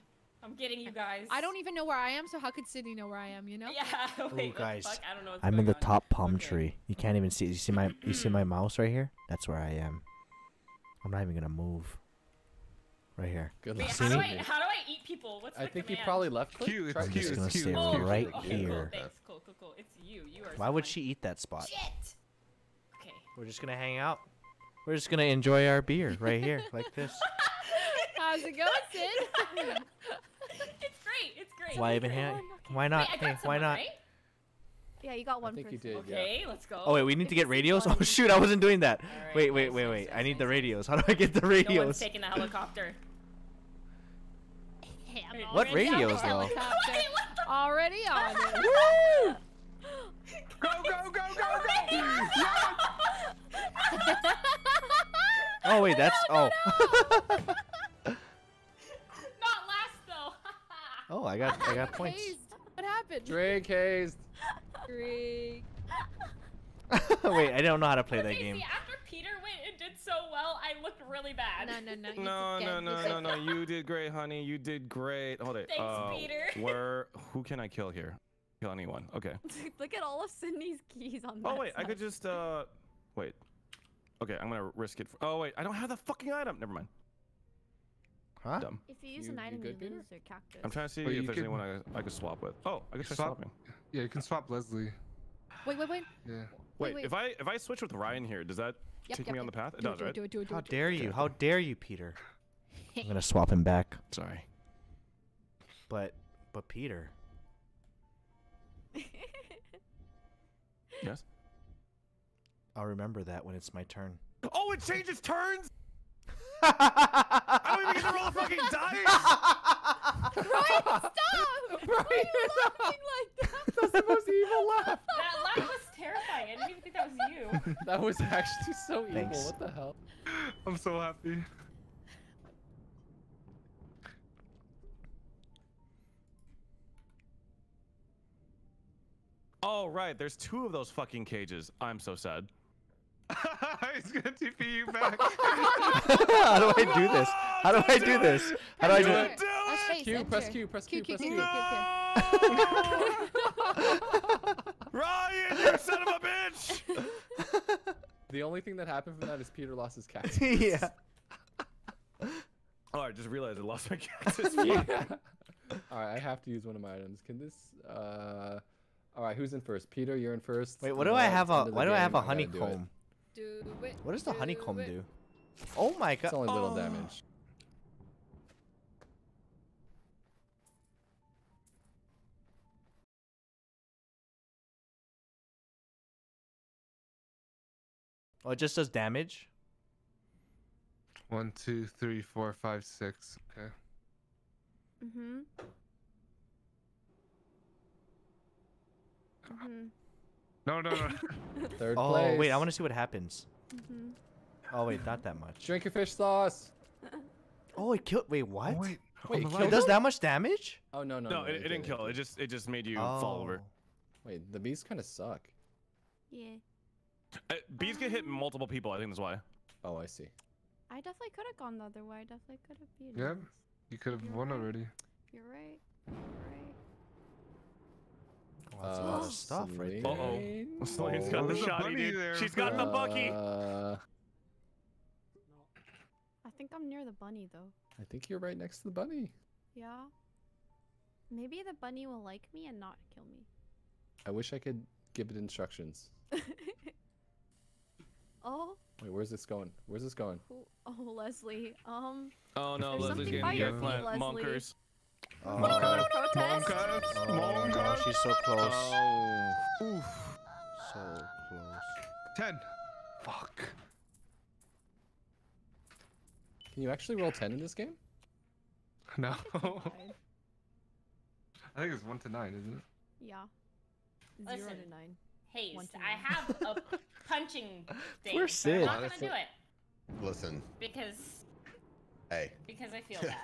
I'm getting you guys. I don't even know where I am, so how could Cindy know where I am? You know? Yeah. Wait, Ooh, guys, fuck? I don't know what's I'm going in the on. top palm okay. tree. You can't even see. You see my? You see my mouse right here? That's where I am. I'm not even gonna move. Right here. Good luck. How, how do I eat people? What's I the think command? you probably left click. Q, it's I'm Q, just gonna Q, stay Q, right Q, okay, here. Cool, cool, cool, cool. It's you. You are. Why would she eat that spot? Shit. Okay. We're just gonna hang out. We're just gonna enjoy our beer right here, like this. How's it going, Sid? It's great. It's great. Why even hand? Why not? Wait, hey, why not? Right? Yeah, you got one. I think person. you did. Okay, yeah. Let's go. Oh wait, we need to get radios. Oh shoot, I wasn't doing that. Right, wait, wait, wait, wait. I need the radios. How do I get the radios? No one's taking the helicopter. Hey, what radios though? Already on it. Woo! Go, go, go, go, go! Oh, wait, that's... No, no, oh. No. Not last, though. Oh, I got I got points. Hazed. What happened? Drake hazed. Drake. Wait, I don't know how to play okay, that game. See, after Peter went and did so well, I looked really bad. No, no, no. No, no, no, no, no. You did great, honey. You did great. Hold it. Thanks, uh, Peter. Where, who can I kill here? Kill anyone. Okay. Look at all of Sydney's keys on that Oh, wait. Side. I could just, uh... Wait. Okay, I'm gonna risk it. For, oh, wait. I don't have the fucking item. Never mind. Huh? Dumb. If you use you, an item, you, you lose your cactus. I'm trying to see wait, if there's can... anyone I, I could swap with. Oh, I guess swap. I swap him. Yeah, you can swap Leslie. Wait, wait, wait. Yeah. Wait, wait, wait, if I if I switch with Ryan here, does that yep, take yep, me yep. on the path? It do does, it, right? Do it, do it, do it, do it, How do it, dare you? How dare you, Peter? I'm gonna swap him back. Sorry. But but Peter. Yes. I'll remember that when it's my turn. Oh, it changes turns. I don't even get to roll a fucking dice. Ryan, stop! Ryan, why are you laughing like that? That's the most evil laugh. That laugh was terrifying. I didn't even think that was you. That was actually so evil. Thanks. What the hell? I'm so happy. Oh, right. There's two of those fucking cages. I'm so sad. He's gonna T P you back. How do I do this? How do I do this? How do I do it? Q, press Q, press Q, press Q. Ryan, you son of a bitch! The only thing that happened from that is Peter lost his cactus. Yeah. Oh, I just realized I lost my cactus. Yeah. Alright, I have to use one of my items. Can this, uh... Alright, who's in first? Peter, you're in first. Wait, what do I have a, why do I have a honeycomb? Do it, what does the do honeycomb it. do? Oh my god. It's only little oh. damage. Oh, it just does damage? One, two, three, four, five, six. Okay. Mm-hmm. Mm-hmm. No, no, no. Third oh, place. Oh, wait, I want to see what happens. Mm-hmm. Oh, wait, not that much. Drink your fish sauce. Oh, it killed. Wait, what? Wait, wait it, it does that much damage? Oh, no, no. No, no it, it didn't kill. It just, it just made you oh. fall over. Wait, the bees kind of suck. Yeah. Uh, bees um, get hit multiple people, I think that's why. Oh, I see. I definitely could have gone the other way. I definitely could have beat Yeah, you could have won right. already. You're right. You're right. That's a uh, lot of stuff right there. Uh-oh. Celine's got the shotty, dude. There, She's got uh, the bucky. I think I'm near the bunny, though. I think you're right next to the bunny. Yeah. Maybe the bunny will like me and not kill me. I wish I could give it instructions. Oh. Wait, where's this going? Where's this going? Oh, oh Leslie. Um. Oh, no, Leslie's getting your plant, monkers. Oh, no, no, no, no, no, no, no, she's so close. Oof. So close. ten. Fuck. Can you actually roll ten in this game? No. I think it's one to nine, isn't it? Yeah. zero to nine. Hey, I have a punching thing. We're sick. I'm not gonna do it. Listen. Because. Hey. Because I feel bad.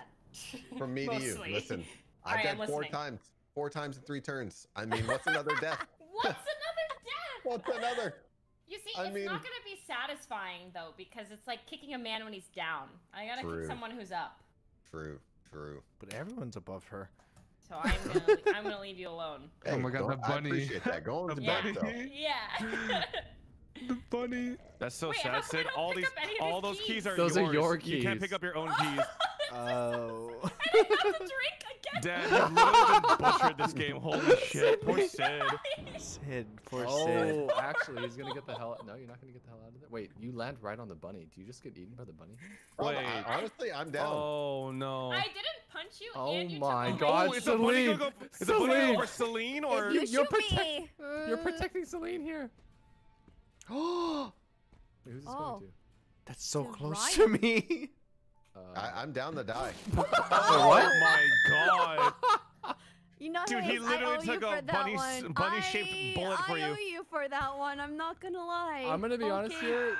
From me Mostly. to you. Listen, I've died right, four times. Four times in three turns. I mean, what's another death? What's another death? What's another? You see, I it's mean... not going to be satisfying, though, because it's like kicking a man when he's down. I got to kick someone who's up. True, true. But everyone's above her. So I'm going to I'm gonna leave you alone. Hey, oh my god, the bunny. I appreciate that. Go on the bunny. Back, yeah. The bunny. That's so Wait, sad, Sid. All, these, all those keys, keys are those yours. Those are your keys. You can't pick up your own keys. Oh. And I have to drink again. Dad, you literally butchered this game. Holy shit. Poor Sid. Sid. Poor oh, Sid. Oh, actually, he's going to get the hell out. No, you're not going to get the hell out of there. Wait, you land right on the bunny. Do you just get eaten by the bunny? Wait. Wait. I, honestly, I'm down. Oh, no. I didn't punch you oh and you took away. Oh, my God. Is Celine. Go, is Celine. It over Celine or? You you're, protect, you're protecting Celine here. Wait, who's this oh. going to? That's so Dude, close Ryan. to me. Uh, I, I'm down to die. Oh, what? Oh my god. You know, dude, he literally took a bunny, bunny-shaped bullet for you. I owe you for that one. I'm not gonna lie. I'm gonna be okay. honest here. You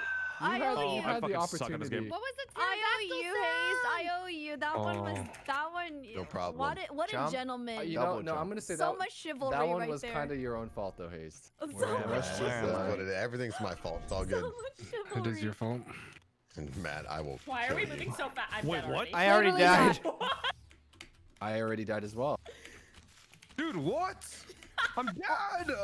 I had, owe you. Had the opportunity. What was the pterodactyl I owe you, Hayes. I owe you. That oh. one was. That one. No problem. What a, what a gentleman. Uh, you know, no, I'm gonna say so that. So much chivalry right there. That one right was kind of your own fault, though, Hayes. So much chivalry. Everything's my fault. It's all good. So much it is your fault. And Matt, I will. Why are we moving so fast? Wait, what? I already died. I already died as well. Dude, what? I'm dead. Guys,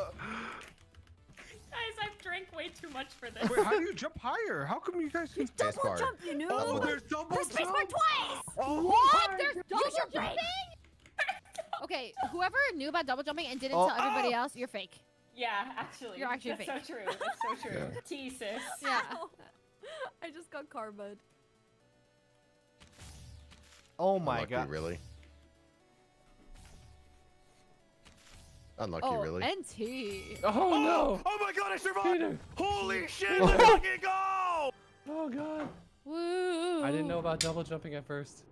I've drank way too much for this. Wait, how do you jump higher? How come you guys can double bar. Jump, you know? Oh, there's double there's jump. There's twice. Oh, what? My there's double you're jumping? Okay, whoever knew about double jumping and didn't oh. tell everybody else, you're fake. Yeah, actually. You're actually That's fake. That's so true. That's so true. Yeah. T, sis. Yeah. Ow. I just got carboned. Oh my Unlucky, god. Really? Unlucky, oh, really. N T. Oh, oh no! Oh my god, I survived! Peter. Holy shit! Let's fucking go! Oh god. Woo! I didn't know about double jumping at first.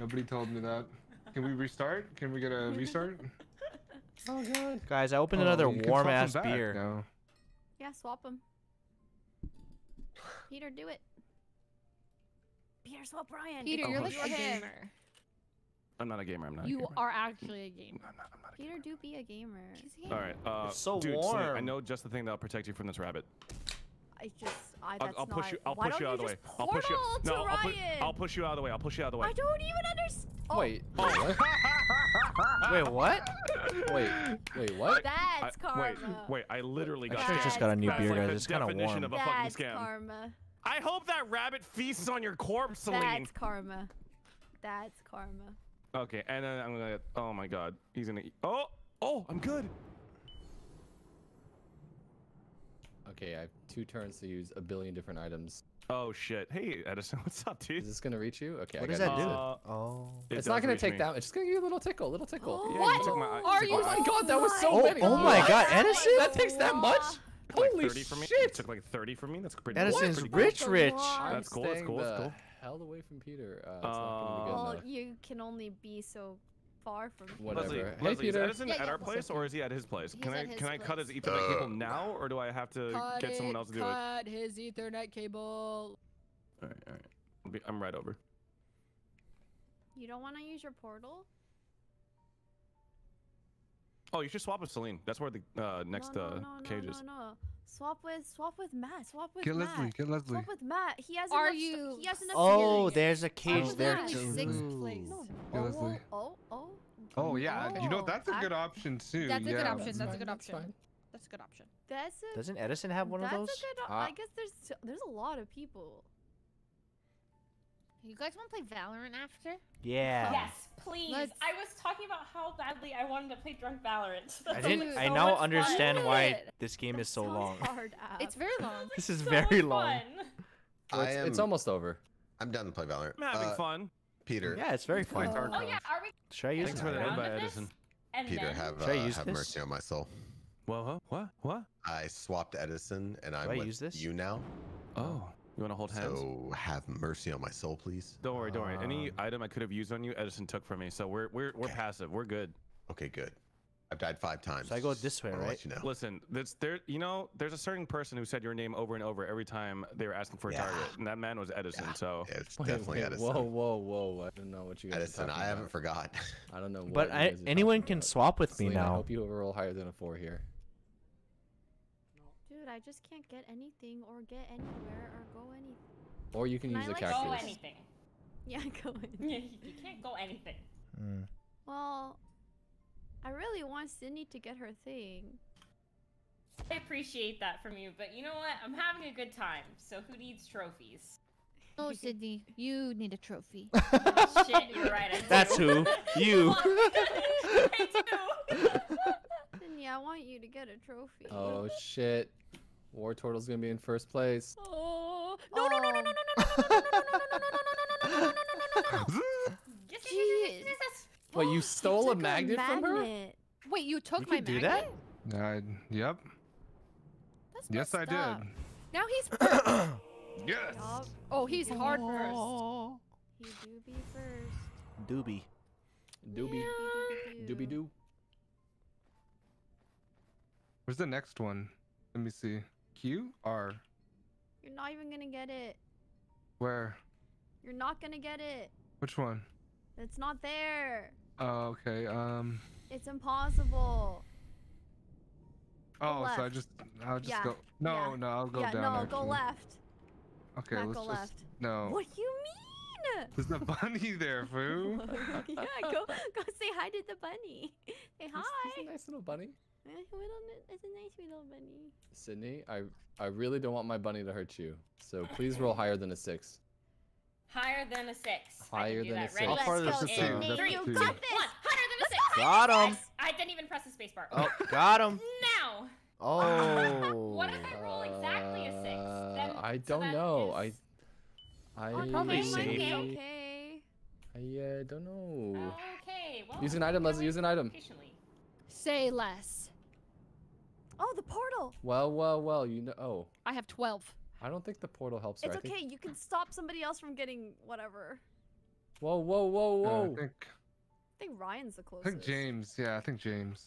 Nobody told me that. Can we restart? Can we get a restart? Oh god. Guys, I opened oh, another warm ass beer. No. Yeah, swap them. Peter, do it. Peter, swap Brian. Peter, oh, you're like a gamer. I'm not a gamer. I'm not. You a gamer. are actually a gamer. I'm not, I'm not a Peter, gamer. do be a gamer. He's a gamer. All right. Uh, it's so dude, warm. Snake, I know just the thing that'll protect you from this rabbit. I just. I. That's I'll, I'll push not, you. I'll push you out of the way. I'll push you. No. I'll push, I'll push you out of the way. I'll push you out of the way. I don't even understand. Oh. Wait. Oh. Wait. What? Wait. Wait. What? That's I, karma. Wait. Wait. I literally got. I should have just got a new beer, guys. It's kind of warm. That's karma. I hope that rabbit feasts on your corpse, Celine. That's karma. That's karma. Okay, and then I'm gonna. Oh my god, he's gonna. Eat. Oh, oh, I'm good. Okay, I have two turns to use a billion different items. Oh shit! Hey, Edison, what's up, dude? Is this gonna reach you? Okay. What I does that do? Uh, oh, it it's not gonna take me. that. It's just gonna give you a little tickle, little tickle. Oh, yeah, what? You my, Are you? Oh my god, that was so oh, many. Oh my what? god, Edison, that takes that much? Like Holy shit! From me. It took like thirty from me. That's pretty. Edison's cool. rich, cool. rich. That's cool. That's cool. That's cool. Hell away from Peter. Uh, it's uh, not gonna be good well, you can only be so far from. Whatever. Leslie, hey, Leslie, Peter. Is Edison yeah, yeah, at our place or is he at his place? He's can I can place. I cut his Ethernet uh, cable now, or do I have to get it, someone else to do it? Cut his Ethernet cable. All right, all right. I'll be, I'm right over. You don't want to use your portal? Oh, you should swap with Celine. That's where the uh, next no, no, no, uh, cage no, is. No, no, no. Swap with, swap with Matt. Swap with get Matt. Leslie, get Leslie. Swap with Matt. He has Are enough. Are you? He has enough oh, there's a cage there too. No. Oh, oh, oh. Oh yeah. Oh. You know that's a good option too. That's a yeah. good option. That's a good option. That's a good option. That's a, Doesn't Edison have one that's of those? A good, I guess there's there's a lot of people. You guys want to play Valorant after? Yeah. Yes, please. Let's... I was talking about how badly I wanted to play Drunk Valorant. That's I didn't. So I now understand fun. why this game That's is so, so long. Hard it's very long. This is so very long. Well, it's, am, it's almost over. I'm done to play Valorant. I'm having uh, fun. Peter. Yeah, it's very fun. Oh, oh yeah. Are we? Should I use Thanks for the invite, Edison. And Peter, have uh, have this? mercy on my soul. Well, huh? What? What? I swapped Edison, and I'm with this? you now. Oh. You want to hold hands? So have mercy on my soul, please. Don't worry, don't worry. Any item I could have used on you, Edison took from me. So we're we're we're okay. passive. We're good. Okay, good. I've died five times. So I go this way, right? You know. Listen, that's there. You know, there's a certain person who said your name over and over every time they were asking for a yeah. target, and that man was Edison. Yeah. So it's wait, definitely wait, Edison. Whoa, whoa, whoa! I don't know what you guys. Edison, are I haven't about. forgot. I don't know. What but I, anyone can about. swap with Celine, me now. I hope you roll higher than a four here. Dude, I just can't get anything or get anywhere or go anything. Or you can, can use I, the like, cactus. Go anything. Yeah, go anything. Yeah, you can't go anything. Mm. Well, I really want Sydney to get her thing. I appreciate that from you, but you know what? I'm having a good time, so who needs trophies? Oh, Sydney, you need a trophy. Oh, shit, you're right. I do. That's who. You. I do. Sydney, I want you to get a trophy. Oh, shit. War Turtle's gonna be in first place. Oh no no no no no no no no no no no no no no no. Wait, you stole a magnet from her? Wait, you took my magnet? You do that? Yep. Yes, I did. Now he's first. Yes. Oh, he's hard first. He do be first. Doobie. Doobie. Doobie doo. Where's the next one? Let me see. Q? R. You're not even gonna get it. Where? You're not gonna get it. Which one? It's not there. Oh, okay. Um. It's impossible. Oh, left. So I just, I'll just yeah. go. No, yeah. no, I'll go yeah, down. No, actually. go left. Okay, Not let's go just. Left. No. What do you mean? There's the bunny there, foo. Yeah, go, go say hi to the bunny. Say hi. It's, it's a nice little bunny. It's a nice little bunny. Sydney, I, I really don't want my bunny to hurt you, so please roll higher than a six. Higher than a six. Higher than a six. How far is this? Two. Three. You got this. One. Higher than a six. Got him. I didn't even press the space bar. Oh, got him. Now. Oh. What if I roll exactly a six? Then, I don't so know. Is... I. I. Okay. Okay. okay. I uh, don't know. Okay. Well, use an item, Leslie. Use an item. Patiently. Say less. Oh, the portal. Well, well, well. You know. Oh. I have twelve. I don't think the portal helps her. It's okay, think... you can stop somebody else from getting whatever. Whoa, whoa, whoa, whoa. Yeah, I, think... I think Ryan's the closest. I think James, yeah, I think James.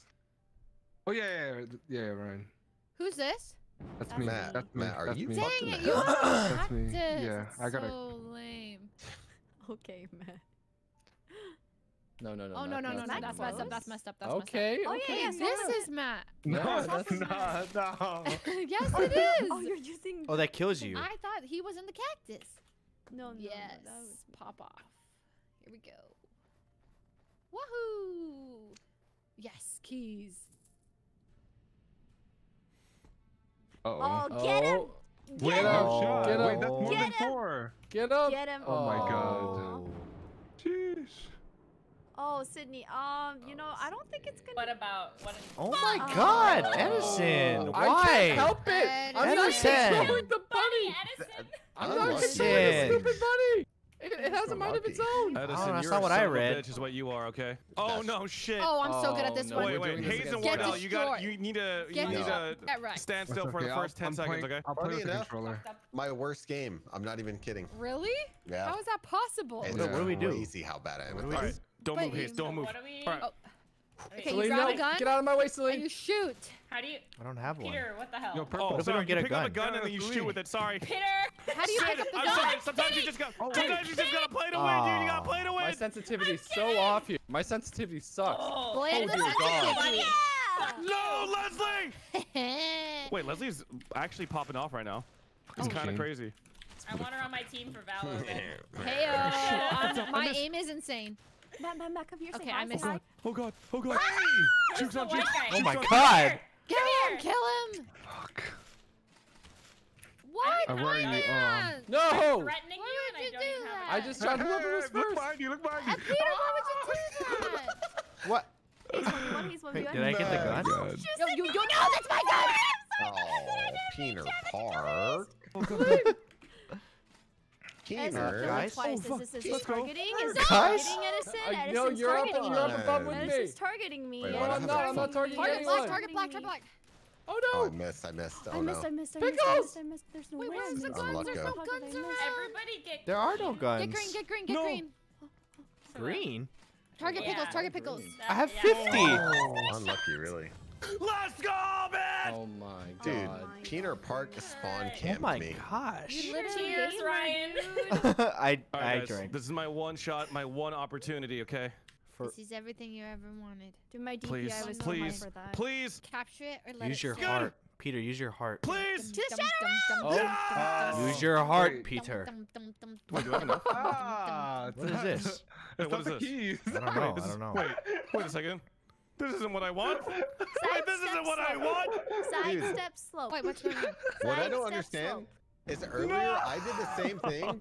Oh, yeah, yeah, yeah, yeah Ryan. Who's this? That's, That's me. Matt. That's Matt. Are you Dang fucking it, you That's me. Yeah, it's I got it. so lame. Okay, Matt. No, no, no. Oh, no, no, no, no. That's messed up. That's messed up. That's okay, messed up. Okay. Oh, yeah, yeah. This is Matt. No, no that's not. No. Yes, it is. Oh, you're using. Oh, that kills you. I thought he was in the cactus. No, no. Yes. No, that was pop off. Here we go. Woohoo. Yes, keys. Uh oh. Oh, get him. Get Wait, him. Oh, get him. Wait, that's more get than him. four. Get him. Get him. Oh, my God. Jeez. Oh, Sydney, um, you know, I don't think it's gonna. What about? What is... Oh my oh. God, Edison! Oh. Why? I can't help it. Edison. I'm not controlling the bunny. Edison. I'm not Edison. controlling the stupid bunny. It, it has so a mind lucky. of its own. Edison, oh, that's not what I read. Bitch is what you are, okay? Oh no, shit. Oh, I'm so good at this no, one. Wait, wait, Hayes and Wardell, you got, you need to, you Get need to right. stand still okay. for the first ten I'm seconds, playing, okay? I'll play with the controller. My worst game. I'm not even kidding. Really? Yeah. How is that possible? It's what do we do? Easy, how bad I am. All right. Don't but move, Hayes. Don't move. We... All right. Oh. Okay, Selena, you grab a gun. Get out of my way, Selena. And you shoot. How do you? I don't have one. Peter, what the hell? Yo, purple. Oh, what if so I don't get a gun? You pick up a gun and then you shoot with it. Sorry. Peter. How do you Shit. pick up the gun? I'm sorry. Sometimes you just got. Oh, sometimes you just gotta play to win, oh. dude. You gotta play to win. My sensitivity's so off here. My sensitivity sucks. Oh, oh dear God. Yeah. No, Leslie. Wait, Leslie's actually popping off right now. It's oh, kind of crazy. I want her on my team for Valorant. Heyo. My aim is insane. Matt, Matt, Matt, come here. Okay, I missed it. Oh god, oh god. Ah! Jukes on Jukes. Oh my god. Kill him, kill him. Fuck. What? I warned you. Oh. No. Why would you do that? I just tried to look who was first. Look behind you, look behind you. Peter, why would you do that? What? He's one v one, he's one v one. Did I get the gun? No, you don't know that's my gun. Oh, Peter Park. Keener, guys. Oh, fuck. Is this targeting? Is this targeting Edison? I know you're up above with me. Edison's targeting me. No, I'm not. I'm not targeting anyone. Target black, target black. Oh no! Oh, I missed. I missed. Oh no! I missed. I missed. I missed. I missed. There's no guns. There's no guns around. Everybody get. There are no guns. Get green. Get green. Get green. Green. Target pickles. Target pickles. I have fifty. Unlucky, really. Let's go, man! Oh my god. Dude, oh my Peter Park spawn camped me. Oh my me. gosh. You Cheers, Ryan. I, right, I drank. This is my one shot, my one opportunity, okay? For... This is everything you ever wanted. Do my D P I please, was please, for that. Please. Capture it or let use it your go. heart. Peter, use your heart. Please! To the shadow round! Oh, use your heart, Wait. Peter. Wait, do I have enough? Ah, what is this? Hey, what is this? Keys. I don't know, Wait, I don't know. Is... Wait, Wait a second. This isn't what I want. Side Wait, this isn't slow. what I want. Side Dude. step slope. Wait, what's going on? What Side I don't understand slope. is earlier no. I did the same thing.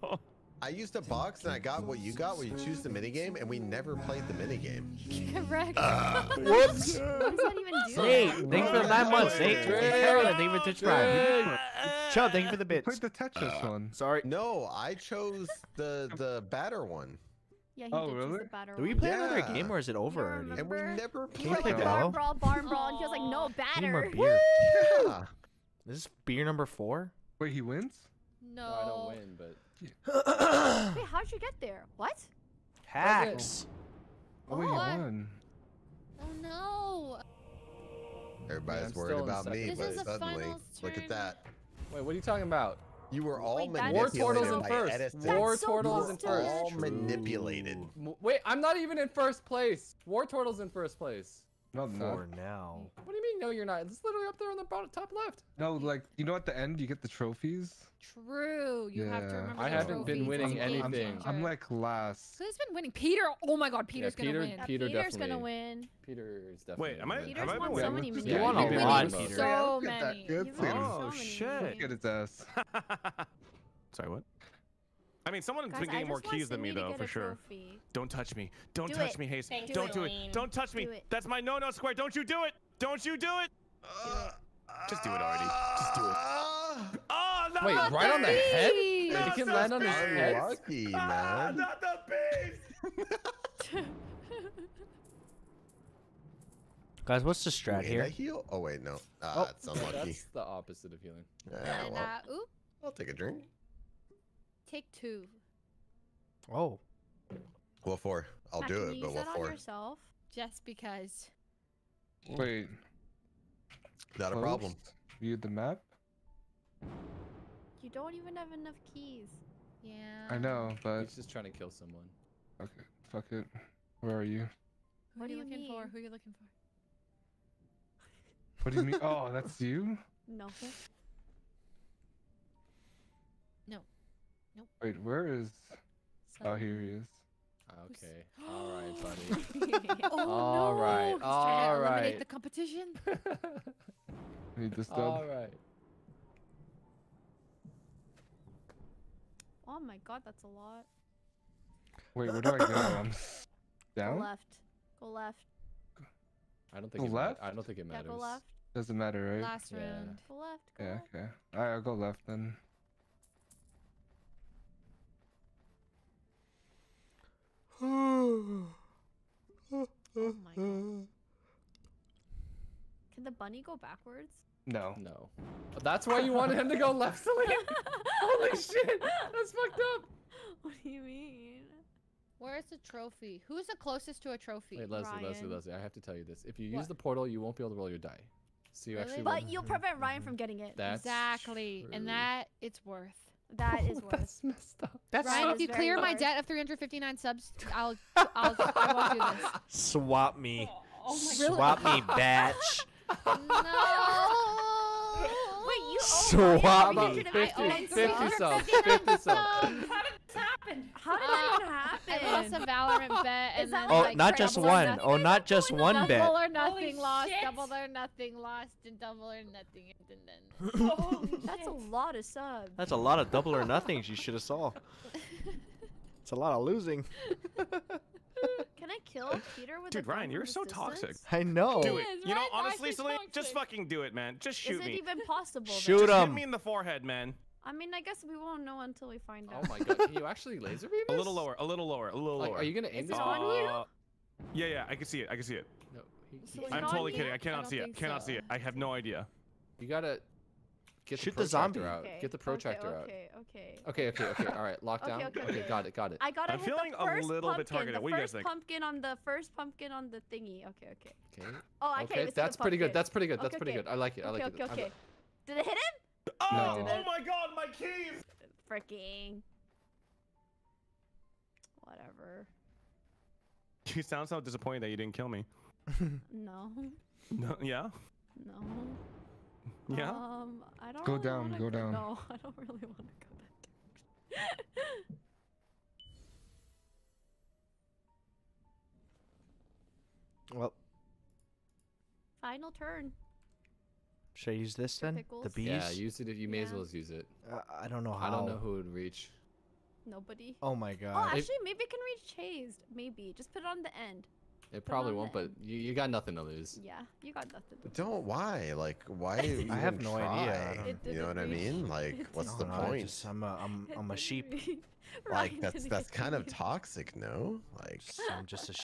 I used a box and I got what you got when you choose the minigame, and we never played the minigame. Correct. Uh, whoops. Hey, thanks for the nine months. Hey, Carolyn, thank you for the subscribe. Chubb, thank you for the bits. You played the Tetris uh, one. Sorry. No, I chose the the batter one. Yeah, he oh, did really? The Do we play yeah. another game or is it over already? And we never played we play Barn Brawl, Barn Brawl, and he was like, no batter. Beer. Yeah. This is beer number four? Wait, he wins? No. Well, I don't win, but... Wait, how'd you get there? What? Hacks. Oh, oh, wait, he won. Oh, no. Everybody's yeah, worried about me, but suddenly, look at that. Wait, what are you talking about? You were all Wait, manipulated. War Turtles in first. War so Turtles in first. All manipulated. Wait, I'm not even in first place. War Turtles in first place. Not for now. What do you mean? No, you're not. It's literally up there on the bottom, top left. No, like you know, at the end you get the trophies. True. You yeah. have to remember. I the haven't been winning I'm, anything. I'm, I'm like last. Who's been winning? Peter. Oh my God, Peter's yeah, Peter, gonna win. Peter Peter's definitely. gonna win. Peter's definitely. Wait, am I? Peter's am I won so many. You yeah, won a lot, Peter. So many. Oh shit! Look at his ass. Sorry, what? I mean, someone's Guys, been getting more keys than me, though, for sure. Trophy. Don't touch me. Don't do touch it. me, Hayes. Thank Don't do it. it. Don't touch me. Do That's my no-no square. Don't you do it. Don't you do it. Uh, Just do it already. Just do it. Oh, not Wait, not right the on the head? Not he can land on his head? Lucky, man. Ah, not the beast. Guys, what's the strat wait, here? I heal? Oh, wait, no. Uh, oh, that's unlucky. That's the opposite of healing. Yeah, well, uh, oop. I'll take a drink. Take two. Oh. What for? I'll do it, but what for? On yourself, just because. Wait. Not a problem. View the map. You don't even have enough keys. Yeah. I know, but. He's just trying to kill someone. Okay. Fuck it. Where are you? What are you looking for? Who are you looking for? What do you mean? Oh, that's you? No. No. Nope. Wait, where is? Oh, here he is. Okay. All right, buddy. oh, all no. right. He's all to right. Eliminate the competition. Need this stuff. All right. Oh my God, that's a lot. Wait, where do I go? I'm down. Go left. Go left. I don't think. Go it left. I don't think it matters. Yeah, go left. Doesn't matter, right? Last yeah. round. Go left. Go yeah. Left. Okay. All right, I'll go left then. Oh my God. Can the bunny go backwards? No. No. That's why you wanted him to go left, Celine? Holy shit! That's fucked up! What do you mean? Where's the trophy? Who's the closest to a trophy? Wait, Leslie, Ryan. Leslie, Leslie, I have to tell you this. If you what? use the portal, you won't be able to roll your die. So you really? actually But won't... you'll prevent Ryan from getting it. That's exactly. True. And that, it's worth. That is worth. That's messed up. That's Ryan, so if you clear my debt of three hundred fifty-nine subs, I'll, I'll, I won't do this. Swap me. Oh, oh my Swap God. me, batch. No. Wait, you Swap owe me. fifty, fifty, fifty subs. fifty subs. How did this happen? How did that even happen? I lost a Valorant bet. And then, oh, like, not just one. Oh, not just one double bet. Double or nothing Holy lost. Shit. Double or nothing lost. And double or nothing. And then. That's a lot of subs. That's a lot of double or nothings you should have saw. It's a lot of losing. Can I kill Peter with Dude, a Ryan, you're so distance? toxic. I know. Do it. Is, you Ryan, know, honestly, Celine, just fucking do it, man. Just shoot Is me. Is it even possible? Shoot him. Just hit me in the forehead, man. I mean, I guess we won't know until we find out. Oh my God, can you actually laser beam? A little lower, a little lower, a little like, lower. Are you gonna aim this on uh, you? Yeah, yeah, I can see it. I can see it. No, he, he, I'm totally kidding. I cannot I see it. So. Cannot see it. I have no idea. You gotta. Get Shoot the, the zombie out. Okay. Get the protractor okay, okay, out. Okay, okay, okay, okay. All right, lockdown. Okay, okay, okay, got it, got it. I gotta I'm hit feeling the first a little pumpkin, bit targeted. What do you guys think? Pumpkin on the first pumpkin on the thingy. Okay, okay. Okay. Oh, I okay, can't even that's see the pretty good. That's pretty good. That's okay, pretty okay. good. I like it. I like okay, it. Okay, okay, okay. Did it hit him? Oh, no. oh my God, my keys! Freaking. Whatever. You sound so disappointed that you didn't kill me. no. No. Yeah. No. Yeah. Um, I don't go really down, go, go down. No, I don't really want to go that direction. Well. Final turn. Should I use this then? Pickles? The bees? Yeah, use it if you may yeah. as well use it. Uh, I don't know how. I don't know who would reach. Nobody. Oh my God. Oh, actually, it... maybe it can reach Chase. Maybe. Just put it on the end. It probably won't, but you, you got nothing to lose. Yeah, you got nothing to lose. Don't, why? Like, why? You I have no try? idea. It, it, you know it, what it, I mean? Like, it, what's the know, point? Just, I'm, a, I'm, I'm a sheep. Like, that's that's kind of toxic, no? Like, I'm just a